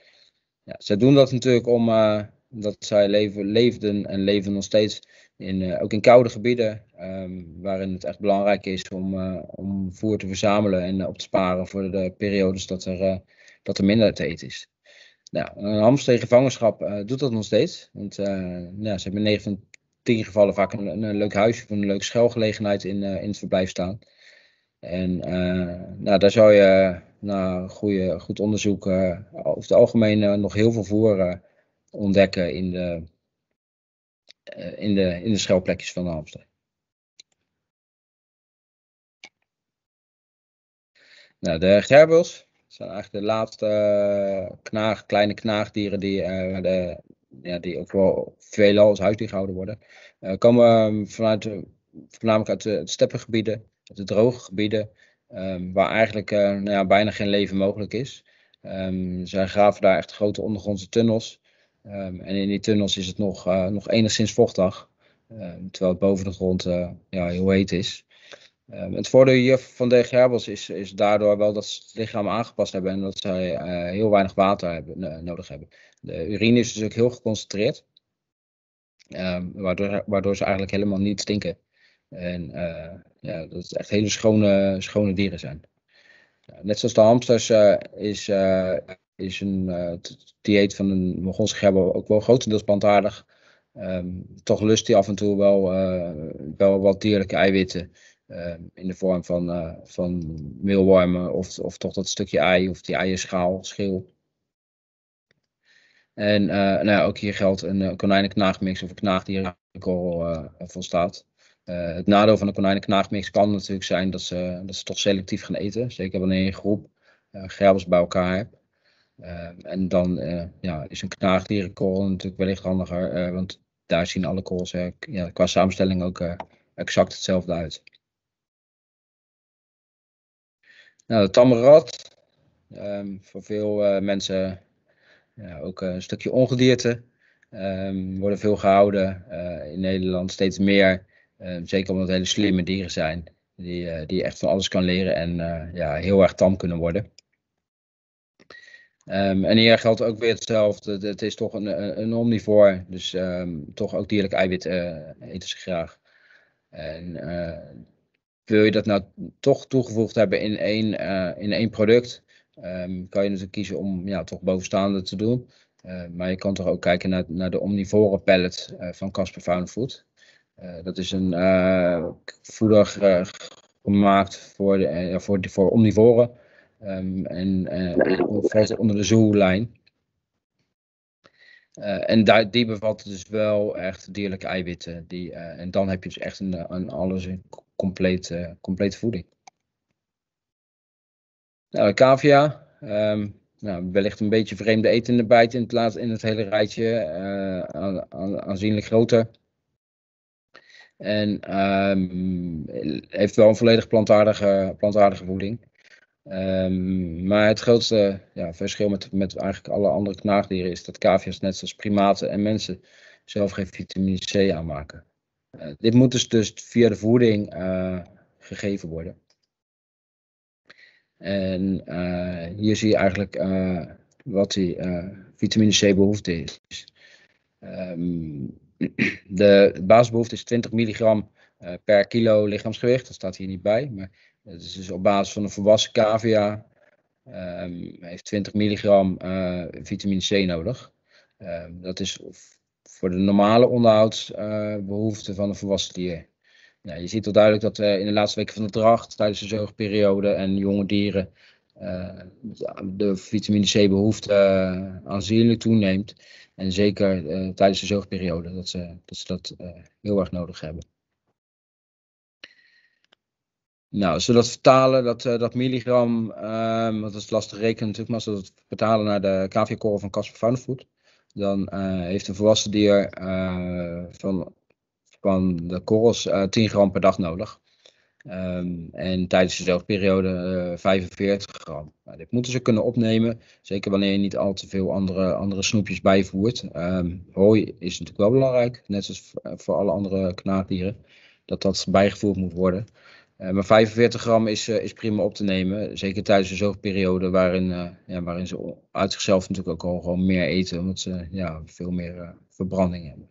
Ja, zij doen dat natuurlijk om uh, dat zij leven, leefden en leven nog steeds in, uh, ook in koude gebieden, um, waarin het echt belangrijk is om, uh, om voer te verzamelen en uh, op te sparen voor de periodes dat er, uh, dat er minder te eten is. Nou, een hamster in gevangenschap uh, doet dat nog steeds, want uh, ja, ze hebben in negen van tien gevallen vaak een, een leuk huisje of een leuke schuilgelegenheid in, uh, in het verblijf staan. En uh, nou, daar zou je na goede, goed onderzoek uh, over het algemeen uh, nog heel veel voer uh, ontdekken in de, uh, in, de, in de schuilplekjes van de hamster. Nou, de gerbils zijn eigenlijk de laatste uh, knaag, kleine knaagdieren die, uh, de, ja, die ook wel veelal als huisdier gehouden worden. Uh, komen vanuit, voornamelijk uit de steppengebieden. De droge gebieden, um, waar eigenlijk uh, nou ja, bijna geen leven mogelijk is. Um, zij graven daar echt grote ondergrondse tunnels. Um, en in die tunnels is het nog, uh, nog enigszins vochtig. Uh, terwijl het boven de grond uh, ja, heel heet is. Um, het voordeel hier van de gerbils is, is daardoor wel dat ze het lichaam aangepast hebben. En dat zij uh, heel weinig water hebben, uh, nodig hebben. De urine is dus ook heel geconcentreerd. Um, waardoor, waardoor ze eigenlijk helemaal niet stinken. En uh, ja, dat het echt hele schone, schone dieren zijn. Net zoals de hamsters uh, is, uh, is een uh, dieet van een Mongoolse gerbel ook wel grotendeels plantaardig. Um, toch lust hij af en toe wel, uh, wel wat dierlijke eiwitten. Uh, in de vorm van, uh, van meelwormen of, of toch dat stukje ei of die eierschaal, schil. En uh, nou ja, ook hier geldt een konijnenknaagmix of een knaagdierenkorrel uh, volstaat. Uh, het nadeel van de konijnenknaagmix kan natuurlijk zijn dat ze, dat ze toch selectief gaan eten. Zeker wanneer je een groep uh, gerbels bij elkaar hebt. Uh, en dan uh, ja, is een knaagdierenkorrel natuurlijk wellicht handiger. Uh, want daar zien alle korrels uh, ja, qua samenstelling ook uh, exact hetzelfde uit. Nou, de tamme rat. Um, voor veel uh, mensen ja, ook uh, een stukje ongedierte. Um, worden veel gehouden. Uh, in Nederland steeds meer. Uh, zeker omdat het hele slimme dieren zijn, die, uh, die echt van alles kan leren en uh, ja, heel erg tam kunnen worden. Um, en hier geldt ook weer hetzelfde, het is toch een, een omnivoor, dus um, toch ook dierlijk eiwit uh, eten ze graag. En uh, wil je dat nou toch toegevoegd hebben in één, uh, in één product, um, kan je natuurlijk kiezen om ja, toch bovenstaande te doen. Uh, maar je kan toch ook kijken naar, naar de omnivore pallet uh, van Kasper Faunafood. Uh, dat is een uh, voeder uh, gemaakt voor, de, uh, voor, de, voor omnivoren um, en valt uh, onder de zoo-lijn. Uh, en daar, die bevat dus wel echt dierlijke eiwitten. Die, uh, en dan heb je dus echt een, een alles in complete, uh, complete voeding. Nou, de cavia. Um, Nou, wellicht een beetje vreemde etende bijt in het, laatste, in het hele rijtje, uh, aan, aan, aanzienlijk groter. En um, heeft wel een volledig plantaardige, plantaardige voeding. Um, maar het grootste ja, verschil met, met eigenlijk alle andere knaagdieren is dat cavia's net zoals primaten en mensen zelf geen vitamine C aanmaken. Uh, dit moet dus, dus via de voeding uh, gegeven worden. En uh, hier zie je eigenlijk uh, wat die uh, vitamine C behoefte is. Um, De basisbehoefte is twintig milligram per kilo lichaamsgewicht. Dat staat hier niet bij. Maar het is dus op basis van een volwassen cavia. Um, heeft twintig milligram uh, vitamine C nodig. Um, dat is voor de normale onderhoudsbehoefte uh, van een volwassen dier. Nou, je ziet al duidelijk dat uh, in de laatste weken van de dracht, tijdens de zoogperiode en jonge dieren, Uh, de vitamine C behoefte uh, aanzienlijk toeneemt. En zeker uh, tijdens de zoogperiode dat ze dat, ze dat uh, heel erg nodig hebben. Nou, als we dat vertalen, dat, uh, dat milligram, uh, dat is lastig rekenen natuurlijk, maar als we dat vertalen naar de caviakorrel van Kasper Faunafood, dan uh, heeft een volwassen dier uh, van, van de korrels uh, tien gram per dag nodig. Um, en tijdens dezelfde periode uh, vijfenveertig gram. Nou, dit moeten ze kunnen opnemen, zeker wanneer je niet al te veel andere, andere snoepjes bijvoert. Um, hooi is natuurlijk wel belangrijk, net zoals voor alle andere knaagdieren, dat dat bijgevoerd moet worden. Uh, maar vijfenveertig gram is, uh, is prima op te nemen. Zeker tijdens een zoogperiode waarin, uh, ja, waarin ze uit zichzelf natuurlijk ook al gewoon meer eten. Omdat ze ja, veel meer uh, verbranding hebben.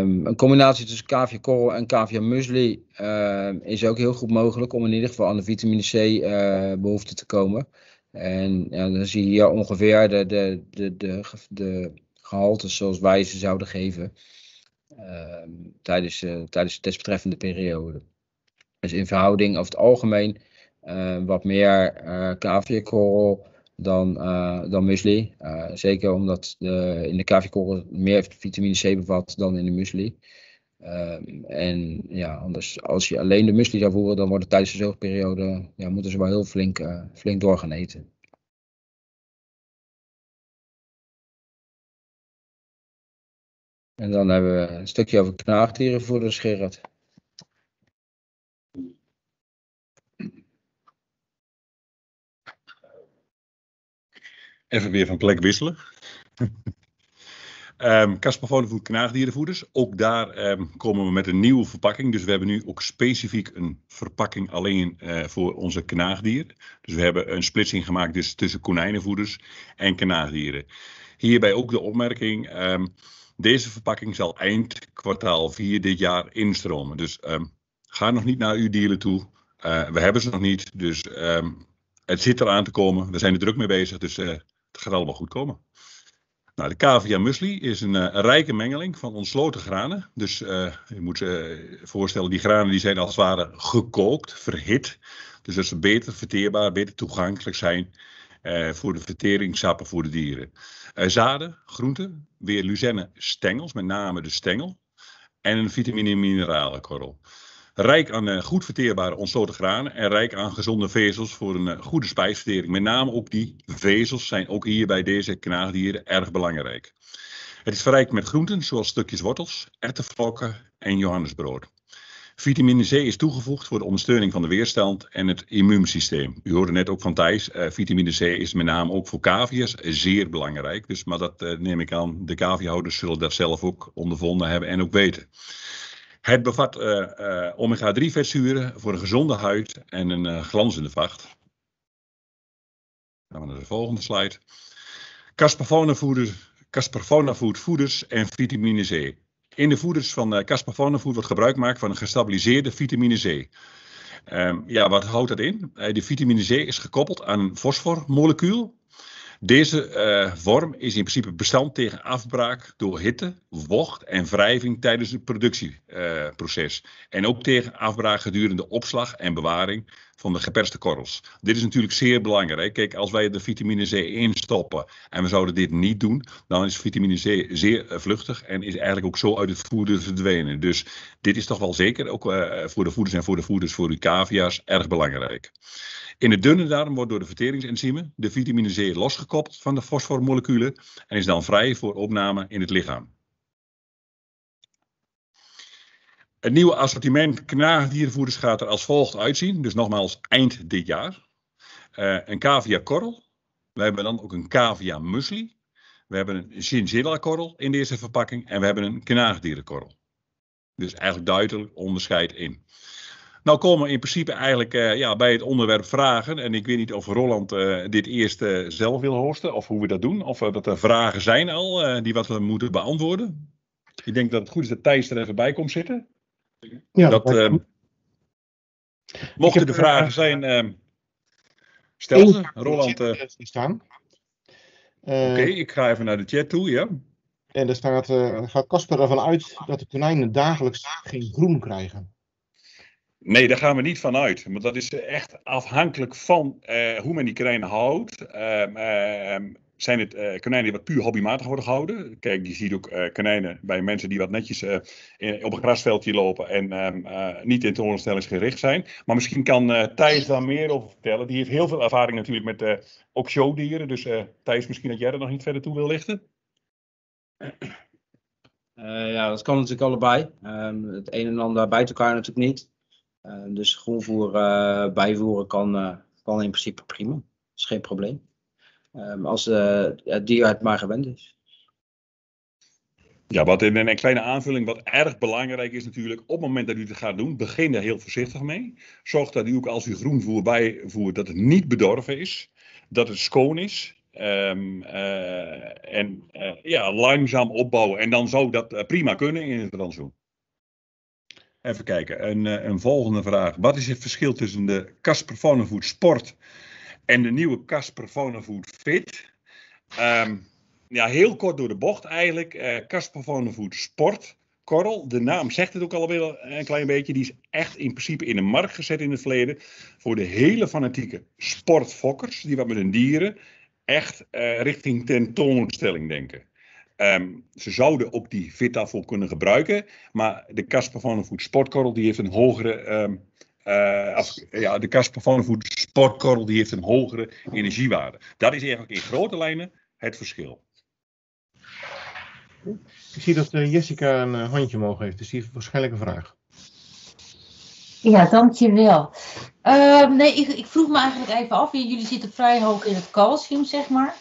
Um, een combinatie tussen caviakorrel en caviamuesli uh, is ook heel goed mogelijk om in ieder geval aan de vitamine C uh, behoefte te komen. En ja, dan zie je hier ongeveer de, de, de, de, de gehaltes zoals wij ze zouden geven uh, tijdens, uh, tijdens de desbetreffende periode. Dus in verhouding over het algemeen uh, wat meer uh, caviakorrel dan, uh, dan muesli. Uh, zeker omdat de, in de caviakorrel meer vitamine C bevat dan in de muesli. Uh, en ja, anders als je alleen de muesli zou voeren, dan wordt het tijdens de zoogperiode, ja, moeten ze wel heel flink, uh, flink door gaan eten. En dan hebben we een stukje over knaagdierenvoeders, Gerard. Even weer van plek wisselen. um, Kasper Faunafood knaagdierenvoeders. Ook daar um, komen we met een nieuwe verpakking. Dus we hebben nu ook specifiek een verpakking alleen uh, voor onze knaagdieren. Dus we hebben een splitsing gemaakt dus tussen konijnenvoeders en knaagdieren. Hierbij ook de opmerking. Um, deze verpakking zal eind kwartaal vier dit jaar instromen. Dus um, ga nog niet naar uw dealer toe. Uh, we hebben ze nog niet. Dus um, het zit eraan te komen. We zijn er druk mee bezig. Dus... Uh, Het gaat allemaal goed komen. Nou, de cavia muesli is een, een rijke mengeling van ontsloten granen. Dus uh, je moet je voorstellen, die granen die zijn als het ware gekookt, verhit. Dus dat ze beter verteerbaar, beter toegankelijk zijn uh, voor de verteringssappen voor de dieren. Uh, zaden, groenten, weer luzerne stengels, met name de stengel. En een vitamine- en mineralenkorrel. Rijk aan uh, goed verteerbare ontsloten granen en rijk aan gezonde vezels voor een uh, goede spijsvertering. Met name ook die vezels zijn ook hier bij deze knaagdieren erg belangrijk. Het is verrijkt met groenten zoals stukjes wortels, erwtenvlokken en johannesbrood. Vitamine C is toegevoegd voor de ondersteuning van de weerstand en het immuunsysteem. U hoorde net ook van Thijs, uh, vitamine C is met name ook voor cavia's zeer belangrijk. Dus, maar dat uh, neem ik aan, de caviahouders zullen dat zelf ook ondervonden hebben en ook weten. Het bevat uh, uh, omega drie vetzuren voor een gezonde huid en een uh, glanzende vacht. Gaan we naar de volgende slide. Kasper Faunafood, Kasper Faunafood voeders en vitamine C. In de voeders van uh, Kasper Faunafood wordt gebruik gemaakt van een gestabiliseerde vitamine C. Um, ja, wat houdt dat in? Uh, de vitamine C is gekoppeld aan een fosformolecuul. Deze uh, vorm is in principe bestand tegen afbraak door hitte, vocht en wrijving tijdens het productieproces. Uh, en ook tegen afbraak gedurende opslag en bewaring van de geperste korrels. Dit is natuurlijk zeer belangrijk. Kijk, als wij de vitamine C instoppen en we zouden dit niet doen, dan is vitamine C zeer uh, vluchtig en is eigenlijk ook zo uit het voeder verdwenen. Dus dit is toch wel zeker, ook uh, voor de voeders en voor de voeders, voor uw cavia's, erg belangrijk. In de dunne darm wordt door de verteringsenzymen de vitamine C losgekoppeld van de fosformoleculen en is dan vrij voor opname in het lichaam. Het nieuwe assortiment knaagdiervoeders gaat er als volgt uitzien, dus nogmaals eind dit jaar. Uh, een caviakorrel, we hebben dan ook een caviamuesli, we hebben een chinchillakorrel in deze verpakking en we hebben een knaagdierenkorrel. Dus eigenlijk duidelijk onderscheid in. Nou komen we in principe eigenlijk uh, ja, bij het onderwerp vragen. En ik weet niet of Roland uh, dit eerst uh, zelf wil hosten of hoe we dat doen. Of uh, dat er vragen zijn al uh, die wat we moeten beantwoorden. Ik denk dat het goed is dat Thijs er even bij komt zitten. Ja, dat, dat uh, mochten er vragen uh, zijn, uh, stel ze. Roland. Uh, uh, Oké, okay, ik ga even naar de chat toe, ja. En daar staat, uh, gaat Kasper ervan uit dat de konijnen dagelijks geen groen krijgen? Nee, daar gaan we niet van uit. Want dat is echt afhankelijk van uh, hoe men die konijnen houdt. Uh, uh, zijn het uh, konijnen die wat puur hobbymatig worden gehouden? Kijk, je ziet ook uh, konijnen bij mensen die wat netjes uh, in, op een grasveldje lopen en um, uh, niet in tentoonstellingsgericht zijn. Maar misschien kan uh, Thijs daar meer over vertellen. Die heeft heel veel ervaring natuurlijk met uh, ook showdieren. Dus uh, Thijs, misschien dat jij er nog niet verder toe wil lichten? Uh, ja, dat kan natuurlijk allebei. Uh, het een en ander bijt elkaar natuurlijk niet. Uh, dus groenvoer uh, bijvoeren kan, uh, kan in principe prima. Dat is geen probleem. Um, als uh, het dier het maar gewend is. Ja, wat in een kleine aanvulling, wat erg belangrijk is natuurlijk, op het moment dat u het gaat doen, begin daar heel voorzichtig mee. Zorg dat u ook als u groenvoer bijvoert, dat het niet bedorven is, dat het schoon is. Um, uh, en uh, ja, langzaam opbouwen. En dan zou dat prima kunnen in het rantsoen. Even kijken, een, een volgende vraag. Wat is het verschil tussen de Kasper Faunafood Sport en de nieuwe Kasper Faunafood Fit? Um, ja, heel kort door de bocht eigenlijk. Uh, Kasper Faunafood Sport Korrel, de naam zegt het ook alweer een klein beetje. Die is echt in principe in de markt gezet in het verleden voor de hele fanatieke sportfokkers die wat met hun dieren echt uh, richting tentoonstelling denken. Um, ze zouden ook die Vitafel kunnen gebruiken, maar de Kasper Faunafood Sportkorrel die heeft een hogere, um, uh, af, ja, de Kasper Faunafood Sportkorrel die heeft een hogere energiewaarde. Dat is eigenlijk in grote lijnen het verschil. Ik zie dat uh, Jessica een uh, handje omhoog heeft, dus die heeft waarschijnlijk een vraag. Ja, dankjewel. Uh, nee, ik, ik vroeg me eigenlijk even af. Jullie zitten vrij hoog in het calcium, zeg maar.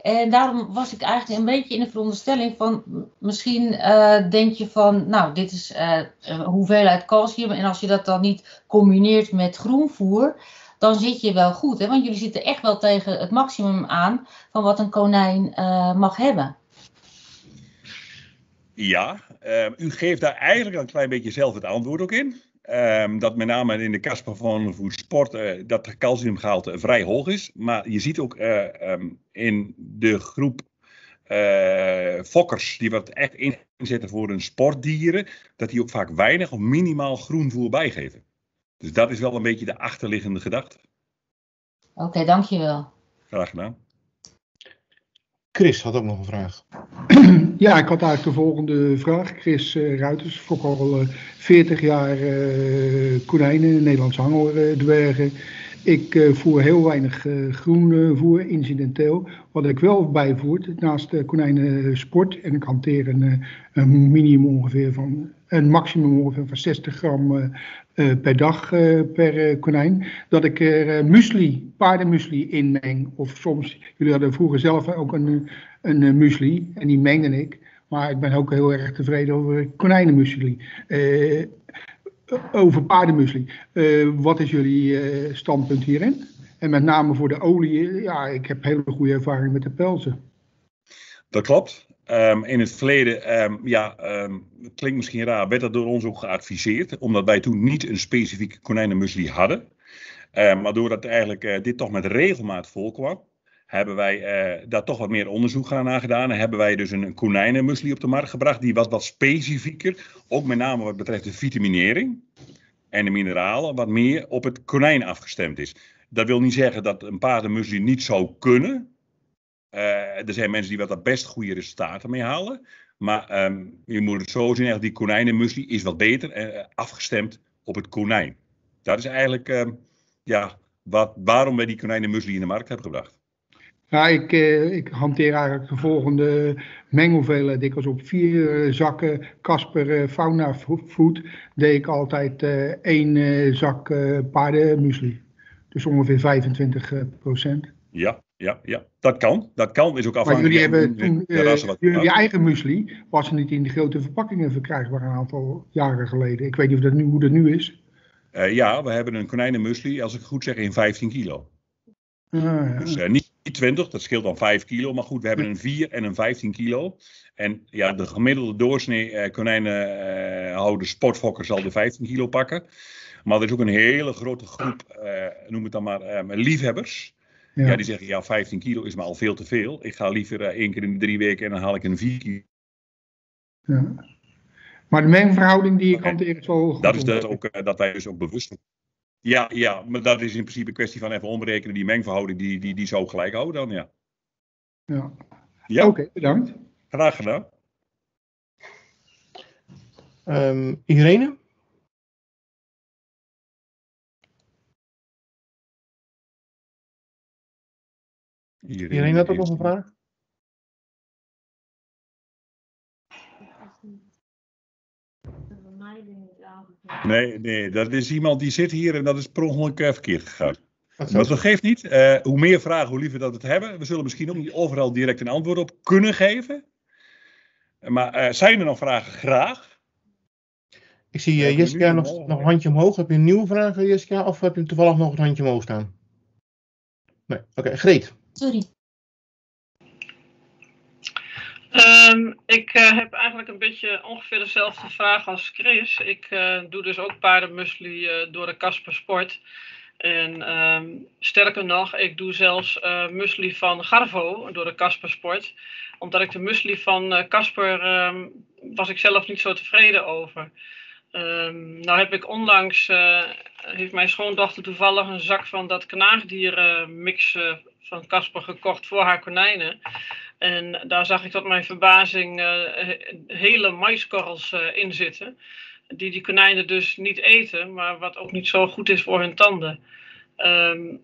En daarom was ik eigenlijk een beetje in de veronderstelling van, misschien uh, denk je van, nou, dit is uh, een hoeveelheid calcium. En als je dat dan niet combineert met groenvoer, dan zit je wel goed. Hè? Want jullie zitten echt wel tegen het maximum aan van wat een konijn uh, mag hebben. Ja, uh, u geeft daar eigenlijk een klein beetje zelf het antwoord ook in. Um, dat met name in de Kasper Faunafood Sport uh, dat het calciumgehalte vrij hoog is. Maar je ziet ook uh, um, in de groep uh, fokkers die wat echt inzetten voor hun sportdieren, dat die ook vaak weinig of minimaal groenvoer bijgeven. Dus dat is wel een beetje de achterliggende gedachte. Oké, okay, dankjewel. Graag gedaan. Chris had ook nog een vraag. Ja, ik had eigenlijk de volgende vraag. Chris uh, Ruiters, fok al uh, veertig jaar uh, konijnen, Nederlands hangerdwergen. Ik uh, voer heel weinig uh, groenvoer, uh, incidenteel. Wat ik wel bijvoert, naast uh, konijnensport, en ik hanteer een, een minimum ongeveer van, een maximum ongeveer van zestig gram uh, uh, per dag uh, per uh, konijn, dat ik er uh, muesli, paardenmuesli in meng. Of soms, jullie hadden vroeger zelf ook een, een uh, muesli, en die mengde ik. Maar ik ben ook heel erg tevreden over konijnenmuesli. Uh, Over paardenmuesli. Uh, wat is jullie uh, standpunt hierin? En met name voor de olie, ja, ik heb hele goede ervaring met de pelzen. Dat klopt. Um, in het verleden, um, ja, um, het klinkt misschien raar, werd dat door ons ook geadviseerd. Omdat wij toen niet een specifieke konijnenmuesli hadden. Uh, maar doordat eigenlijk uh, dit toch met regelmaat volkwam, hebben wij uh, daar toch wat meer onderzoek aan gedaan. En hebben wij dus een konijnenmuesli op de markt gebracht. Die was wat specifieker, ook met name wat betreft de vitaminering en de mineralen, wat meer op het konijn afgestemd is. Dat wil niet zeggen dat een paardenmuesli niet zou kunnen. Uh, er zijn mensen die wat daar best goede resultaten mee halen. Maar um, je moet het zo zien, die konijnenmuesli is wat beter uh, afgestemd op het konijn. Dat is eigenlijk uh, ja, wat, waarom wij die konijnenmuesli in de markt hebben gebracht. Ja, ik, ik hanteer eigenlijk de volgende menghoeveelheid. Ik was op vier zakken Kasper Faunafood, deed ik altijd één zak paardenmuesli. Dus ongeveer vijfentwintig procent. Ja, ja, ja, dat kan. Dat kan, is ook afhankelijk. Maar jullie hebben toen, ja, uh, jullie je eigen muesli was niet in de grote verpakkingen verkrijgbaar een aantal jaren geleden. Ik weet niet of dat nu, hoe dat nu is. Uh, ja, we hebben een konijnenmuesli, als ik goed zeg, in vijftien kilo. Ah, ja. Dus uh, niet twintig, dat scheelt dan vijf kilo. Maar goed, we hebben een vier en een vijftien kilo. En ja, de gemiddelde doorsnee eh, konijnenhouder eh, sportfokker zal de vijftien kilo pakken. Maar er is ook een hele grote groep, eh, noem het dan maar, eh, liefhebbers. Ja. Ja, die zeggen, ja, vijftien kilo is me al veel te veel. Ik ga liever eh, één keer in de drie weken en dan haal ik een vier kilo. Ja. Maar de mengverhouding die je kan tegen is wel goed. Dat is dat, ook, dat wij dus ook bewust zijn. Ja, ja, maar dat is in principe een kwestie van even omrekenen. Die mengverhouding, die, die, die zou gelijk houden dan, ja. Ja, ja. Oké, okay, bedankt. Graag gedaan. Um, Irene? Irene? Irene had ook nog een vraag? Nee, nee, dat is iemand die zit hier en dat is per ongeluk uh, verkeerd gegaan. Dat maar dat geeft niet. Uh, hoe meer vragen, hoe liever dat we het hebben. We zullen misschien ook niet overal direct een antwoord op kunnen geven. Maar uh, zijn er nog vragen? Graag. Ik zie uh, Jessica nog, nog een handje omhoog. Heb je een nieuwe vraag, Jessica? Of heb je toevallig nog een handje omhoog staan? Nee, oké. Okay. Greet. Sorry. Um, ik uh, heb eigenlijk een beetje ongeveer dezelfde vraag als Chris. Ik uh, doe dus ook paardenmusli uh, door de Kasper Sport. En um, sterker nog, ik doe zelfs uh, musli van Garvo door de Kasper Sport. Omdat ik de musli van uh, Kasper, um, was ik zelf niet zo tevreden over. Um, nou heb ik onlangs, uh, heeft mijn schoondochter toevallig een zak van dat knaagdierenmix uh, van Kasper gekocht voor haar konijnen. En daar zag ik tot mijn verbazing uh, hele maïskorrels uh, in zitten. Die die konijnen dus niet eten, maar wat ook niet zo goed is voor hun tanden. Um,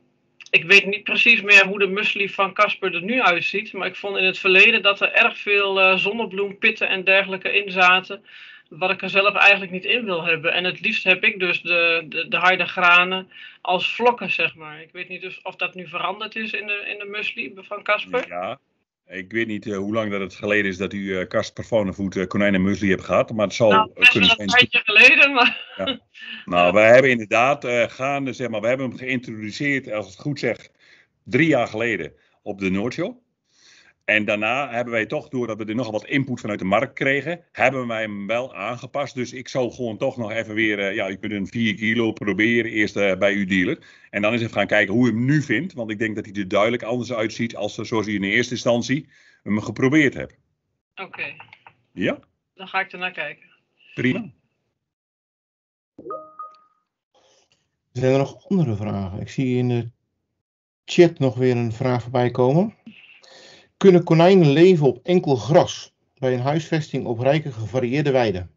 ik weet niet precies meer hoe de musli van Kasper er nu uitziet. Maar ik vond in het verleden dat er erg veel uh, zonnebloempitten en dergelijke in zaten. Wat ik er zelf eigenlijk niet in wil hebben. En het liefst heb ik dus de, de, de harde granen als vlokken, zeg maar. Ik weet niet dus of dat nu veranderd is in de, in de musli van Kasper. Ja. Ik weet niet uh, hoe lang dat het geleden is dat u uh, Kasper Faunafood uh, konijnenmusli hebt gehad. Maar het zal nou, best kunnen zijn. Een tijdje geleden. Maar... Ja. Nou, wij hebben inderdaad uh, gaande, zeg maar, we hebben hem geïntroduceerd, als het goed zeg, drie jaar geleden op de Noordshow. En daarna hebben wij toch, doordat we er nogal wat input vanuit de markt kregen, hebben wij hem wel aangepast. Dus ik zou gewoon toch nog even weer, uh, ja, u kunt een vier kilo proberen eerst uh, bij uw dealer. En dan eens even gaan kijken hoe u hem nu vindt. Want ik denk dat hij er duidelijk anders uitziet als uh, zoals u in eerste instantie hem geprobeerd hebt. Oké. Okay. Ja? Dan ga ik ernaar kijken. Prima. Zijn er nog andere vragen? Ik zie in de chat nog weer een vraag voorbij komen. Kunnen konijnen leven op enkel gras bij een huisvesting op rijke gevarieerde weiden?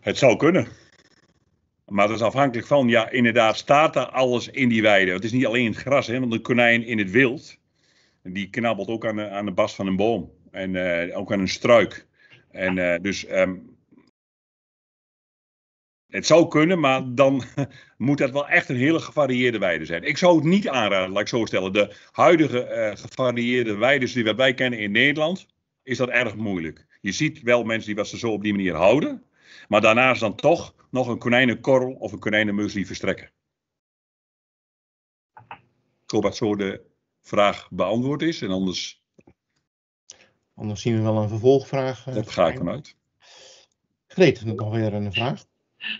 Het zou kunnen. Maar dat is afhankelijk van, ja, inderdaad, staat er alles in die weide. Het is niet alleen het gras, hè, want een konijn in het wild, die knabbelt ook aan de, aan de bast van een boom. En uh, ook aan een struik. En uh, dus... Um, Het zou kunnen, maar dan moet dat wel echt een hele gevarieerde weide zijn. Ik zou het niet aanraden, laat ik zo stellen. De huidige uh, gevarieerde weides die wij kennen in Nederland, is dat erg moeilijk. Je ziet wel mensen die wat ze zo op die manier houden. Maar daarnaast dan toch nog een konijnenkorrel of een konijnenmusli verstrekken. Ik hoop dat zo de vraag beantwoord is. En anders... Anders zien we wel een vervolgvraag. Uh, dat ga ik vanuit. Greet, nog weer een vraag.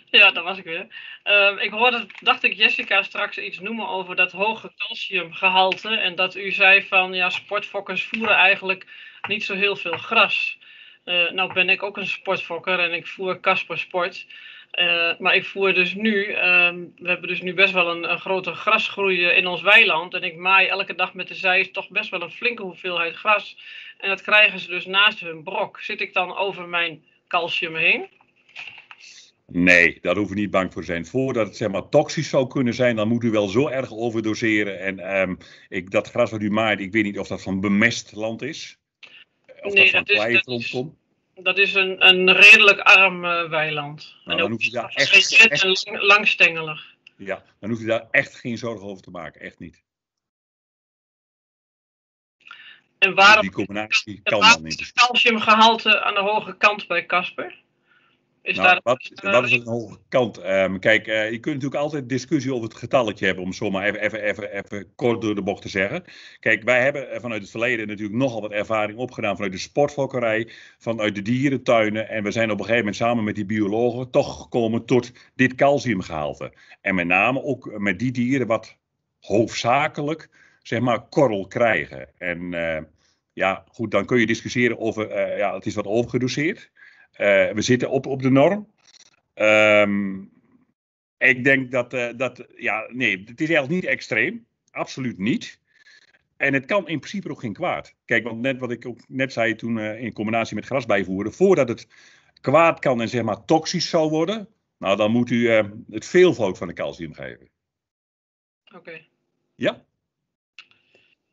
Ja, dat was ik weer. Uh, ik hoorde, dacht ik, Jessica straks iets noemen over dat hoge calciumgehalte. En dat u zei van, ja, sportfokkers voeren eigenlijk niet zo heel veel gras. Uh, nou ben ik ook een sportfokker en ik voer Kasper Sport. Uh, maar ik voer dus nu, uh, we hebben dus nu best wel een, een grote grasgroei in ons weiland. En ik maai elke dag met de zij toch best wel een flinke hoeveelheid gras. En dat krijgen ze dus naast hun brok. Zit ik dan over mijn calcium heen? Nee, daar hoeven we niet bang voor te zijn. Voordat het, zeg maar, toxisch zou kunnen zijn, dan moet u wel zo erg overdoseren. En um, ik, dat gras wat u maait, ik weet niet of dat van bemest land is. Of nee, dat van kleigrond komt. Dat is een, een redelijk arm uh, weiland. Nou, en dan hoeft u daar echt, echt, en langstengelig. Ja, dan hoeft u daar echt geen zorgen over te maken. Echt niet. En waarom, die combinatie kan waarom dan niet. Is het calciumgehalte aan de hoge kant bij Kasper? Is nou, daar... wat, wat is een hoge kant? Um, kijk, uh, je kunt natuurlijk altijd discussie over het getalletje hebben, om het zo maar even, even, even, even kort door de bocht te zeggen. Kijk, wij hebben vanuit het verleden natuurlijk nogal wat ervaring opgedaan vanuit de sportfokkerij, vanuit de dierentuinen. En we zijn op een gegeven moment samen met die biologen toch gekomen tot dit calciumgehalte. En met name ook met die dieren wat hoofdzakelijk, zeg maar, korrel krijgen. En uh, ja, goed, dan kun je discussiëren over, uh, ja, het is wat overgedoseerd. Uh, we zitten op, op de norm. Um, ik denk dat, uh, dat, ja, nee, het is eigenlijk niet extreem. Absoluut niet. En het kan in principe ook geen kwaad. Kijk, want net wat ik ook net zei toen uh, in combinatie met gras bijvoeren, voordat het kwaad kan en, zeg maar, toxisch zou worden, nou, dan moet u uh, het veelvoud van de calcium geven. Oké. Okay. Ja?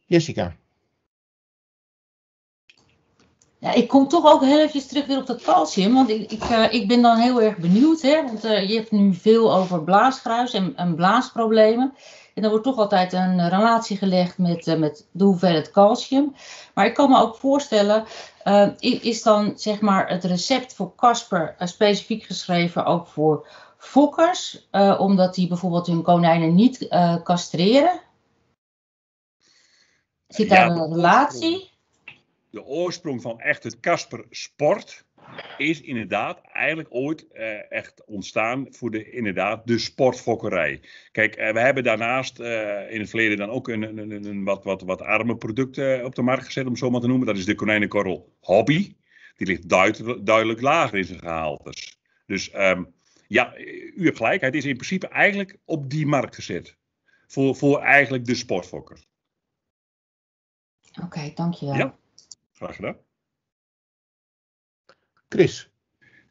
Jessica. Ja, ik kom toch ook heel even terug weer op dat calcium, want ik, ik, uh, ik ben dan heel erg benieuwd. Hè, want uh, je hebt nu veel over blaasgruis en, en blaasproblemen. En er wordt toch altijd een relatie gelegd met, uh, met de hoeveelheid calcium. Maar ik kan me ook voorstellen, uh, is dan zeg maar het recept voor Kasper uh, specifiek geschreven ook voor fokkers? Uh, omdat die bijvoorbeeld hun konijnen niet uh, castreren? Zit daar ja, een relatie? De oorsprong van echt het Kasper sport is inderdaad eigenlijk ooit eh, echt ontstaan voor de, inderdaad, de sportfokkerij. Kijk, eh, we hebben daarnaast eh, in het verleden dan ook een, een, een wat, wat, wat arme producten op de markt gezet, om het zo maar te noemen. Dat is de konijnenkorrel hobby. Die ligt duidelijk, duidelijk lager in zijn gehaltes. Dus um, ja, u hebt gelijk. Het is in principe eigenlijk op die markt gezet. Voor, voor eigenlijk de sportfokker. Oké, okay, dankjewel. Ja. Graag gedaan. Chris.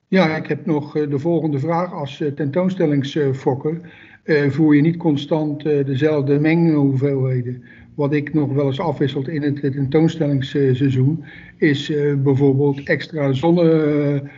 Ja, ik heb nog de volgende vraag. Als tentoonstellingsfokker eh, voer je niet constant eh, dezelfde menghoeveelheden. Wat ik nog wel eens afwisselt in het tentoonstellingsseizoen is eh, bijvoorbeeld extra zonneolie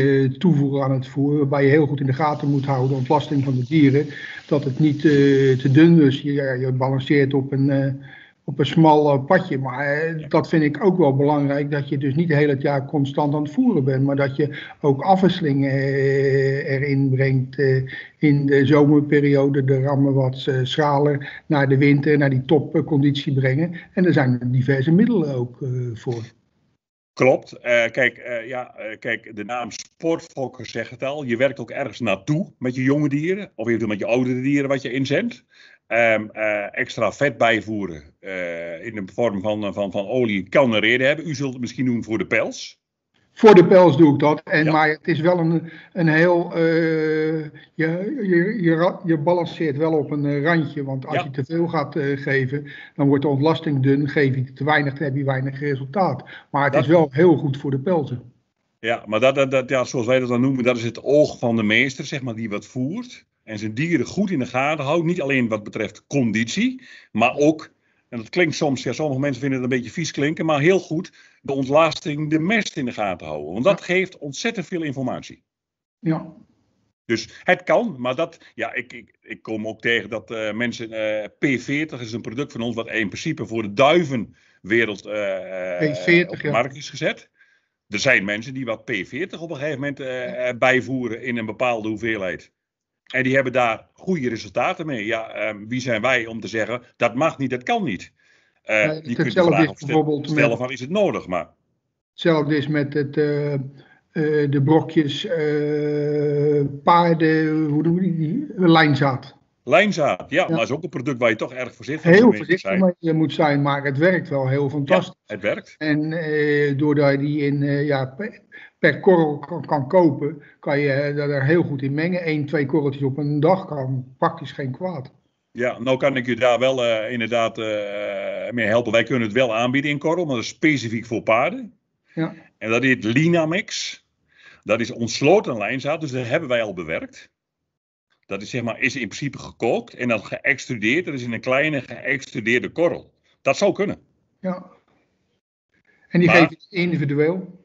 eh, eh, toevoegen aan het voer. Waarbij je heel goed in de gaten moet houden, ontlasting van de dieren. Dat het niet eh, te dun is. Je, ja, je balanceert op een... Eh, op een smal padje, maar dat vind ik ook wel belangrijk, dat je dus niet heel het jaar constant aan het voeren bent, maar dat je ook afwisseling erin brengt. In de zomerperiode de rammen wat schraler naar de winter, naar die topconditie brengen. En er zijn diverse middelen ook voor. Klopt. Uh, kijk, uh, ja, uh, kijk, de naam sportfokker zegt het al. Je werkt ook ergens naartoe met je jonge dieren, of eventueel met je oudere dieren wat je inzendt. Um, uh, extra vet bijvoeren uh, in de vorm van, van, van olie kan een reden hebben. U zult het misschien doen voor de pels. Voor de pels doe ik dat. En, ja. Maar het is wel een, een heel... Uh, je, je, je, je balanceert wel op een randje. Want als ja. je te veel gaat uh, geven, dan wordt de ontlasting dun. Geef je te weinig, dan heb je weinig resultaat. Maar het dat... is wel heel goed voor de pelzen. Ja, maar dat, dat, dat, ja, zoals wij dat dan noemen, dat is het oog van de meester, zeg maar, die wat voert. En zijn dieren goed in de gaten houdt. Niet alleen wat betreft conditie, maar ook... En dat klinkt soms, ja, sommige mensen vinden het een beetje vies klinken, maar heel goed de ontlasting, de mest in de gaten houden. Want dat geeft ontzettend veel informatie. Ja. Dus het kan, maar dat, ja, ik, ik, ik kom ook tegen dat uh, mensen, uh, P veertig is een product van ons wat in principe voor de duivenwereld uh, P veertig, op de markt is gezet. Er zijn mensen die wat P veertig op een gegeven moment uh, bijvoeren in een bepaalde hoeveelheid. En die hebben daar goede resultaten mee. Ja, um, wie zijn wij om te zeggen, dat mag niet, dat kan niet. Uh, ja, je kunt de vraag stellen, stellen van, is het nodig? Maar hetzelfde is met het, uh, uh, de brokjes uh, paarden, hoe doen we die? Lijnzaad. Lijnzaad, ja, ja, maar dat is ook een product waar je toch erg voorzichtig heel mee voorzichtig moet zijn. Je moet zijn, maar het werkt wel heel fantastisch. Ja, het werkt. En uh, doordat je die in... Uh, ja, per korrel kan, kan kopen, kan je dat er heel goed in mengen. Eén, twee korreltjes op een dag kan praktisch geen kwaad. Ja, nou kan ik u daar wel uh, inderdaad uh, mee helpen. Wij kunnen het wel aanbieden in korrel, maar dat is specifiek voor paarden. Ja. En dat heet Linamix. Dat is ontsloten lijnzaad, dus dat hebben wij al bewerkt. Dat is, zeg maar, is in principe gekookt en dan geëxtrudeerd. Dat is in een kleine geëxtrudeerde korrel. Dat zou kunnen. Ja. En die maar, geeft het individueel.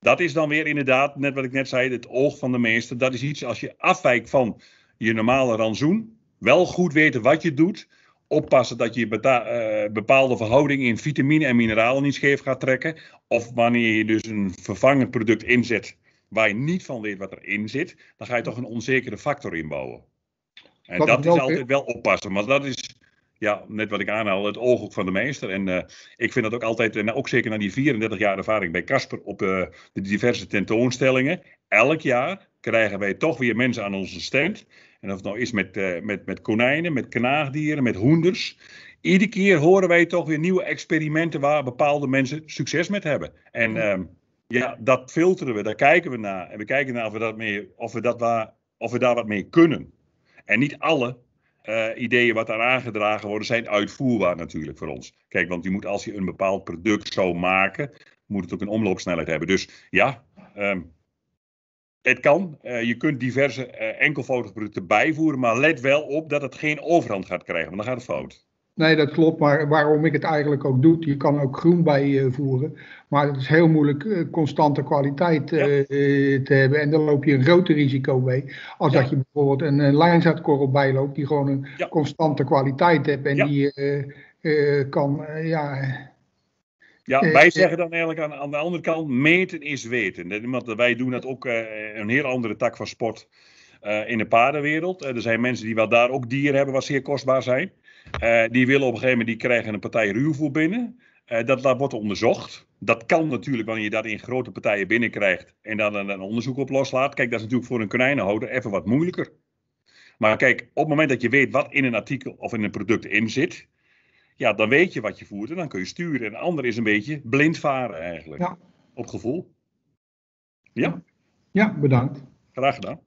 Dat is dan weer inderdaad, net wat ik net zei, het oog van de meester. Dat is iets, als je afwijkt van je normale rantsoen, wel goed weten wat je doet. Oppassen dat je uh, bepaalde verhouding in vitamine en mineralen niet scheef gaat trekken. Of wanneer je dus een vervangend product inzet waar je niet van weet wat erin zit, dan ga je toch een onzekere factor inbouwen. En dat, dat is altijd wel oppassen, maar dat is... Ja, net wat ik aanhaal, het ooghoek van de meester. En uh, ik vind dat ook altijd, en ook zeker na die vierendertig jaar ervaring bij Kasper op uh, de diverse tentoonstellingen. Elk jaar krijgen wij toch weer mensen aan onze stand. En of het nou is met, uh, met, met konijnen, met knaagdieren, met hoenders. Iedere keer horen wij toch weer nieuwe experimenten waar bepaalde mensen succes met hebben. En uh, ja, dat filteren we, daar kijken we naar. En we kijken naar of we, dat mee, of we, dat waar, of we daar wat mee kunnen. En niet alle... Uh, ideeën wat daar aangedragen worden zijn uitvoerbaar natuurlijk voor ons. Kijk, want je moet, als je een bepaald product zou maken, moet het ook een omloopsnelheid hebben. Dus ja, um, het kan. Uh, je kunt diverse uh, enkelvoudige producten bijvoeren, maar let wel op dat het geen overhand gaat krijgen, want dan gaat het fout. Nee, dat klopt, maar waarom ik het eigenlijk ook doe, je kan ook groen bijvoeren, maar het is heel moeilijk constante kwaliteit ja. te hebben en dan loop je een groter risico mee als ja. dat je bijvoorbeeld een lijnzaadkorrel bijloopt die gewoon een ja. constante kwaliteit heeft en ja. die uh, uh, kan, uh, ja... Ja, wij zeggen dan eigenlijk aan, aan de andere kant, meten is weten. Want wij doen dat ook uh, een heel andere tak van sport uh, in de paardenwereld. Uh, er zijn mensen die wel daar ook dieren hebben wat zeer kostbaar zijn. Uh, die willen op een gegeven moment, die krijgen een partij ruwvoer binnen. Uh, dat, dat wordt onderzocht. Dat kan natuurlijk wanneer je dat in grote partijen binnenkrijgt en daar een, een onderzoek op loslaat. Kijk, dat is natuurlijk voor een konijnenhouder even wat moeilijker. Maar kijk, op het moment dat je weet wat in een artikel of in een product in zit... Ja, dan weet je wat je voert en dan kun je sturen. En de ander is een beetje blind varen eigenlijk. Ja. Op gevoel. Ja? Ja, bedankt. Graag gedaan.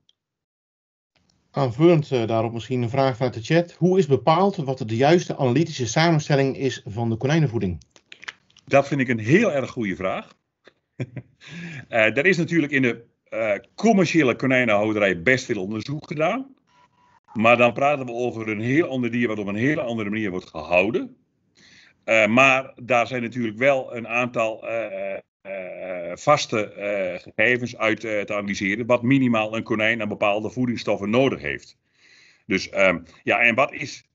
Aanvullend uh, daarop misschien een vraag vanuit de chat. Hoe is bepaald wat de juiste analytische samenstelling is van de konijnenvoeding? Dat vind ik een heel erg goede vraag. uh, er is natuurlijk in de uh, commerciële konijnenhouderij best veel onderzoek gedaan. Maar dan praten we over een heel ander dier wat op een hele andere manier wordt gehouden. Uh, maar daar zijn natuurlijk wel een aantal uh, uh, vaste uh, gegevens uit uh, te analyseren. Wat minimaal een konijn aan bepaalde voedingsstoffen nodig heeft. Dus um, ja, en wat is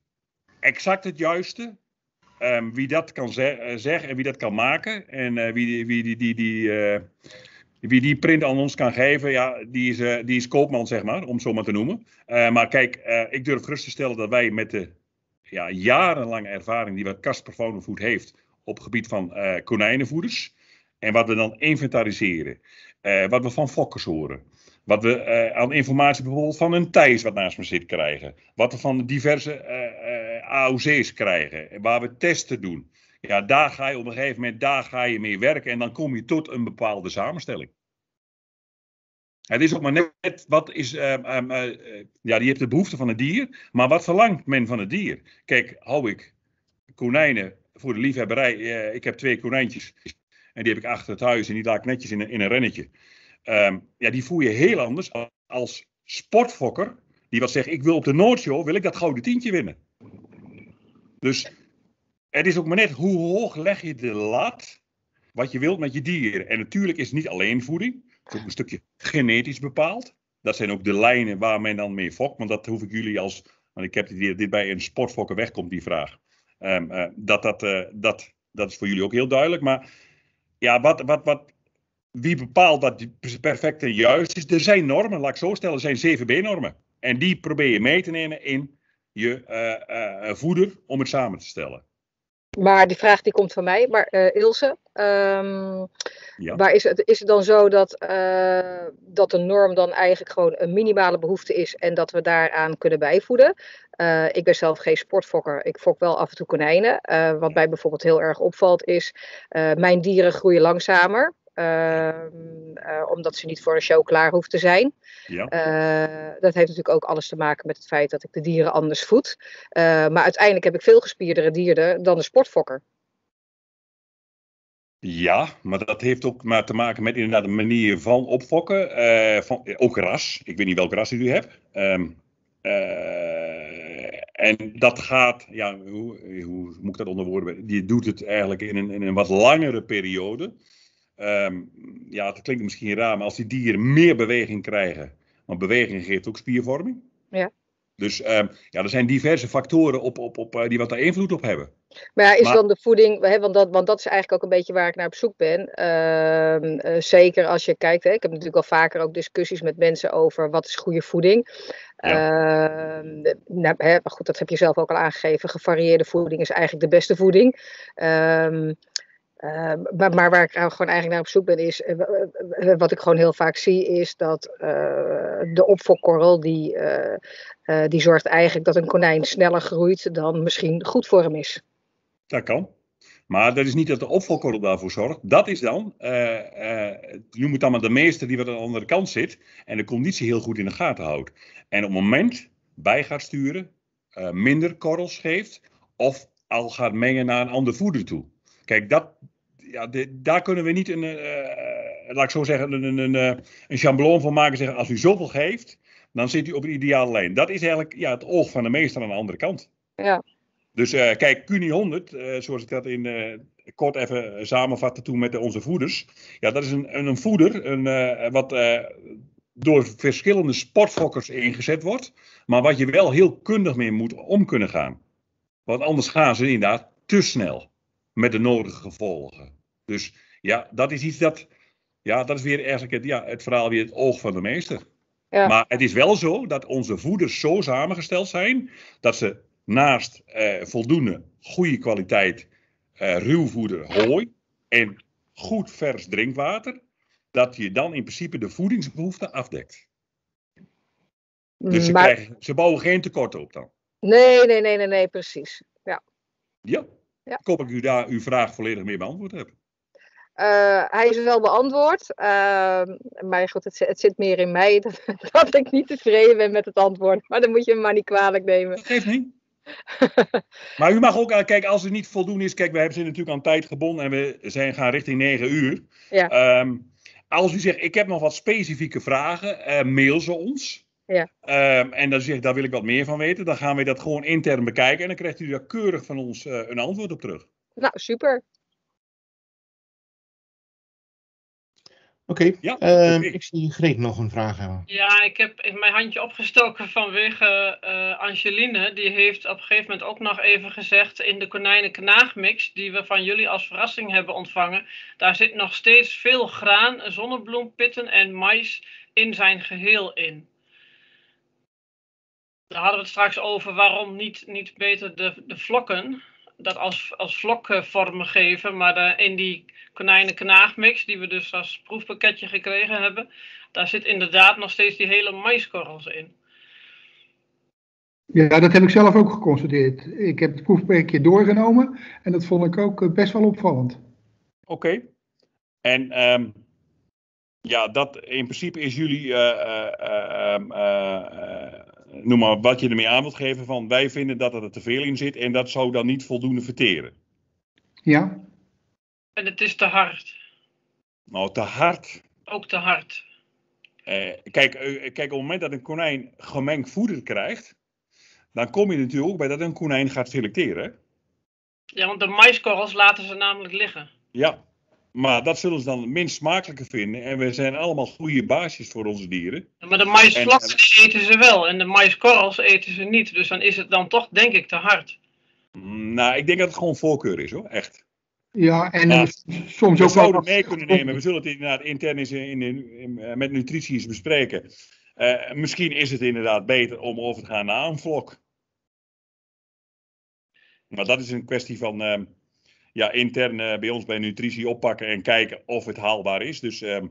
exact het juiste? Um, wie dat kan ze zeggen en wie dat kan maken. En uh, wie, wie die... die, die uh, Wie die print aan ons kan geven, ja, die is, uh, die is koopman, zeg maar, om het zo maar te noemen. Uh, maar kijk, uh, ik durf gerust te stellen dat wij met de ja, jarenlange ervaring die Kasper Faunafood heeft op het gebied van uh, konijnenvoeders. En wat we dan inventariseren, uh, wat we van fokkers horen. Wat we uh, aan informatie bijvoorbeeld van een Thijs wat naast me zit krijgen. Wat we van diverse uh, uh, A O C's krijgen, waar we testen doen. Ja, daar ga je op een gegeven moment daar ga je mee werken en dan kom je tot een bepaalde samenstelling. Het is ook maar net, wat is, uh, uh, uh, ja, je hebt de behoefte van het dier, maar wat verlangt men van het dier? Kijk, hou ik konijnen voor de liefhebberij, uh, ik heb twee konijntjes en die heb ik achter het huis en die laat ik netjes in een, in een rennetje. Um, ja, die voer je heel anders als sportfokker, die wat zegt, ik wil op de Noordshow, wil ik dat gouden tientje winnen. Dus... Het is ook maar net hoe hoog leg je de lat wat je wilt met je dieren. En natuurlijk is het niet alleen voeding. Het is ook een stukje genetisch bepaald. Dat zijn ook de lijnen waar men dan mee fokt. Want dat hoef ik jullie als... Want ik heb dit, dit bij een sportfokker wegkomt, die vraag. Um, uh, dat, dat, uh, dat, dat is voor jullie ook heel duidelijk. Maar ja, wat, wat, wat, wie bepaalt wat perfect en juist is? Er zijn normen, laat ik zo stellen. Er zijn C V B-normen. En die probeer je mee te nemen in je uh, uh, voeder om het samen te stellen. Maar die vraag die komt van mij, maar uh, Ilse, um, ja. maar is het, is het dan zo dat, uh, dat de norm dan eigenlijk gewoon een minimale behoefte is en dat we daaraan kunnen bijvoeden? Uh, ik ben zelf geen sportfokker, ik fok wel af en toe konijnen. Uh, wat mij bijvoorbeeld heel erg opvalt is, uh, mijn dieren groeien langzamer. Uh, uh, omdat ze niet voor een show klaar hoeft te zijn. Ja. Uh, dat heeft natuurlijk ook alles te maken met het feit dat ik de dieren anders voed. Uh, maar uiteindelijk heb ik veel gespierdere dieren dan een sportfokker. Ja, maar dat heeft ook maar te maken met inderdaad de manier van opfokken. Uh, van, ook ras. Ik weet niet welk ras u hebt. Um, uh, en dat gaat, ja, hoe, hoe moet ik dat onderwoorden? Je doet het eigenlijk in een, in een wat langere periode. Um, ja, het klinkt misschien raar, maar als die dieren meer beweging krijgen, want beweging geeft ook spiervorming. Ja. Dus um, ja, er zijn diverse factoren op, op, op, die wat daar invloed op hebben. Maar ja, is maar, dan de voeding, hè, want, dat, want dat is eigenlijk ook een beetje waar ik naar op zoek ben. Uh, uh, zeker als je kijkt, hè, ik heb natuurlijk al vaker ook discussies met mensen over wat is goede voeding. Ja. Uh, nou, hè, maar goed, dat heb je zelf ook al aangegeven. Gevarieerde voeding is eigenlijk de beste voeding. Ehm uh, Uh, maar, maar waar ik gewoon eigenlijk naar op zoek ben is, uh, wat ik gewoon heel vaak zie is dat uh, de opfokkorrel die, uh, uh, die zorgt eigenlijk dat een konijn sneller groeit dan misschien goed voor hem is. Dat kan. Maar dat is niet dat de opfokkorrel daarvoor zorgt. Dat is dan, uh, uh, noem het dan maar de meester die wat aan de andere kant zit en de conditie heel goed in de gaten houdt. En op het moment bij gaat sturen, uh, minder korrels geeft of al gaat mengen naar een ander voeder toe. Kijk, dat, ja, de, daar kunnen we niet een, uh, laat ik zo zeggen, een, een, een, een sjambloon van maken. Zeggen, als u zoveel geeft, dan zit u op de ideale lijn. Dat is eigenlijk ja, het oog van de meester aan de andere kant. Ja. Dus uh, kijk, Q N I honderd, uh, zoals ik dat in uh, kort even samenvatte toen met onze voeders. Ja, dat is een, een voeder een, uh, wat uh, door verschillende sportfokkers ingezet wordt. Maar wat je wel heel kundig mee moet om kunnen gaan. Want anders gaan ze inderdaad te snel met de nodige gevolgen. Dus ja, dat is iets dat... Ja, dat is weer eigenlijk het, ja, het verhaal weer het oog van de meester. Ja. Maar het is wel zo dat onze voeders zo samengesteld zijn dat ze naast eh, voldoende goede kwaliteit eh, ruwvoeder, hooi en goed vers drinkwater, dat je dan in principe de voedingsbehoeften afdekt. Dus ze, maar... krijgen, ze bouwen geen tekorten op dan. Nee, nee, nee, nee, nee, precies. Ja. Ja, ja. Ik hoop dat ik u daar uw vraag volledig mee beantwoord heb. Uh, hij is wel beantwoord, uh, maar goed, het, het zit meer in mij dat, dat ik niet tevreden ben met het antwoord. Maar dan moet je me maar niet kwalijk nemen. Dat geeft niet. Maar u mag ook, kijk, als het niet voldoende is, kijk, we hebben ze natuurlijk aan tijd gebonden en we zijn gaan richting negen uur. Ja. Um, als u zegt, ik heb nog wat specifieke vragen, uh, mail ze ons. Ja. Um, en dan zegt, daar wil ik wat meer van weten. Dan gaan we dat gewoon intern bekijken en dan krijgt u daar keurig van ons uh, een antwoord op terug. Nou, super. Oké, okay. ja, uh, ik. ik zie Greet nog een vraag hebben. Ja, ik heb even mijn handje opgestoken vanwege uh, Angeline. Die heeft op een gegeven moment ook nog even gezegd in de konijnen-knaagmix die we van jullie als verrassing hebben ontvangen. Daar zit nog steeds veel graan, zonnebloempitten en maïs in zijn geheel in. Daar hadden we het straks over waarom niet, niet beter de, de vlokken... dat als, als vlokvormen geven, maar de, in die konijnen-knaagmix die we dus als proefpakketje gekregen hebben, daar zit inderdaad nog steeds die hele maïskorrels in. Ja, dat heb ik zelf ook geconstateerd. Ik heb het proefpakketje doorgenomen en dat vond ik ook best wel opvallend. Oké. Okay. En um, ja, dat in principe is jullie... Uh, uh, uh, uh, noem maar wat je ermee aan wilt geven van wij vinden dat er te veel in zit en dat zou dan niet voldoende verteren. Ja. En het is te hard. Nou, te hard. Ook te hard. Eh, kijk, kijk, op het moment dat een konijn gemengd voeder krijgt, dan kom je natuurlijk ook bij dat een konijn gaat selecteren. Ja, want de maïskorrels laten ze namelijk liggen. Ja, maar dat zullen ze dan minst smakelijker vinden. En we zijn allemaal goede baasjes voor onze dieren. Ja, maar de maïsvlakken eten ze wel. En de maïskorrels eten ze niet. Dus dan is het dan toch, denk ik, te hard. Nou, ik denk dat het gewoon voorkeur is, hoor. Echt. Ja, en nou, soms we ook zouden wel... mee kunnen nemen. We zullen het inderdaad intern in, in, in, met nutrities bespreken. Uh, misschien is het inderdaad beter om over te gaan naar een vlok. Maar dat is een kwestie van... Uh, Ja, intern uh, bij ons bij nutritie oppakken en kijken of het haalbaar is. Dus uh,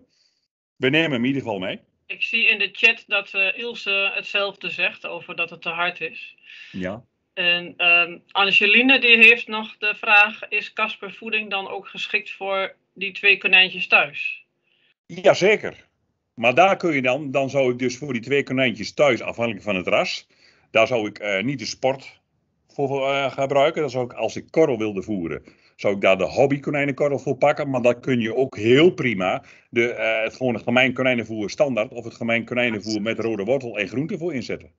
we nemen hem in ieder geval mee. Ik zie in de chat dat uh, Ilse hetzelfde zegt over dat het te hard is. Ja. En uh, Angeline die heeft nog de vraag, is Kasper voeding dan ook geschikt voor die twee konijntjes thuis? Jazeker. Maar daar kun je dan, dan zou ik dus voor die twee konijntjes thuis, afhankelijk van het ras, daar zou ik uh, niet de sport voor uh, gebruiken. Dan zou ik, als ik korrel wilde voeren, zou ik daar de hobby konijnenkorrel voor pakken. Maar dan kun je ook heel prima de, uh, het gewone gemeen konijnenvoer standaard of het gemeen konijnenvoer met rode wortel en groente voor inzetten.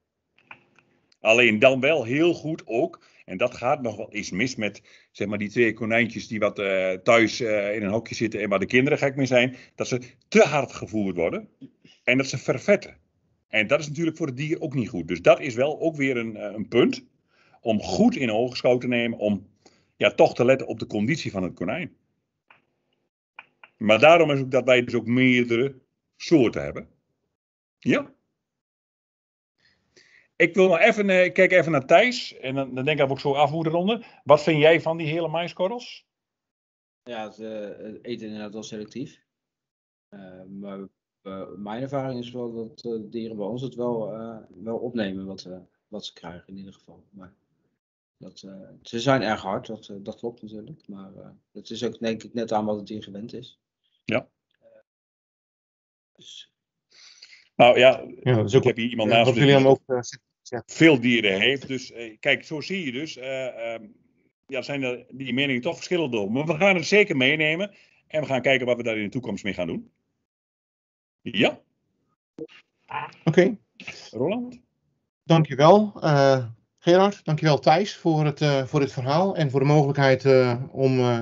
Alleen dan wel heel goed ook, en dat gaat nog wel eens mis met zeg maar, die twee konijntjes die wat uh, thuis uh, in een hokje zitten en waar de kinderen gek mee zijn, dat ze te hard gevoerd worden en dat ze vervetten. En dat is natuurlijk voor het dier ook niet goed. Dus dat is wel ook weer een, een punt om goed in oogschouw te nemen, om ja, toch te letten op de conditie van het konijn. Maar daarom is ook dat wij dus ook meerdere soorten hebben. Ja. Ik wil nog even, eh, kijk even naar Thijs. En dan, dan denk ik ook zo af hoe de ronde. Wat vind jij van die hele maïskorrels? Ja, ze uh, eten inderdaad wel selectief. Uh, maar uh, mijn ervaring is wel dat uh, dieren bij ons het wel, uh, wel opnemen wat, uh, wat ze krijgen in ieder geval. Maar... Dat, uh, ze zijn erg hard, dat, uh, dat klopt natuurlijk, maar uh, dat is ook denk ik net aan wat het dier gewend is. Ja. Uh, dus... Nou ja, ja dus ik heb hier iemand uh, naast me ook uh, veel dieren heeft, dus uh, kijk, zo zie je dus, uh, um, ja, zijn er die meningen toch verschillend door. Maar we gaan het zeker meenemen en we gaan kijken wat we daar in de toekomst mee gaan doen. Ja. Oké. Okay. Roland? Dankjewel. Uh... Gerard, dankjewel Thijs voor, het, uh, voor dit verhaal en voor de mogelijkheid uh, om uh,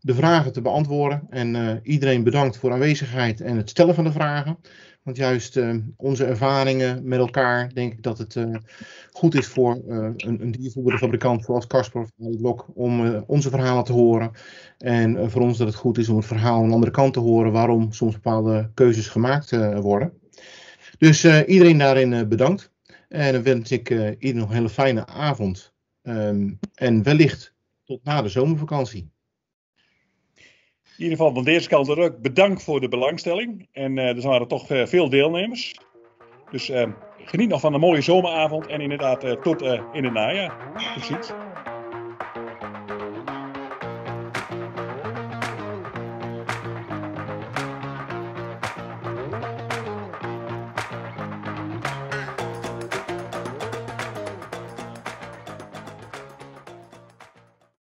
de vragen te beantwoorden. En uh, iedereen bedankt voor aanwezigheid en het stellen van de vragen. Want juist uh, onze ervaringen met elkaar, denk ik dat het uh, goed is voor uh, een, een diervoederfabrikant zoals Kasper of Arie Blok om uh, onze verhalen te horen. En uh, voor ons dat het goed is om het verhaal aan de andere kant te horen waarom soms bepaalde keuzes gemaakt uh, worden. Dus uh, iedereen daarin uh, bedankt. En dan wens ik uh, iedereen nog een hele fijne avond. Um, en wellicht tot na de zomervakantie. In ieder geval van deze kant ook bedankt voor de belangstelling. En uh, er waren toch uh, veel deelnemers. Dus uh, geniet nog van een mooie zomeravond. En inderdaad uh, tot uh, in het najaar. Tot ziens.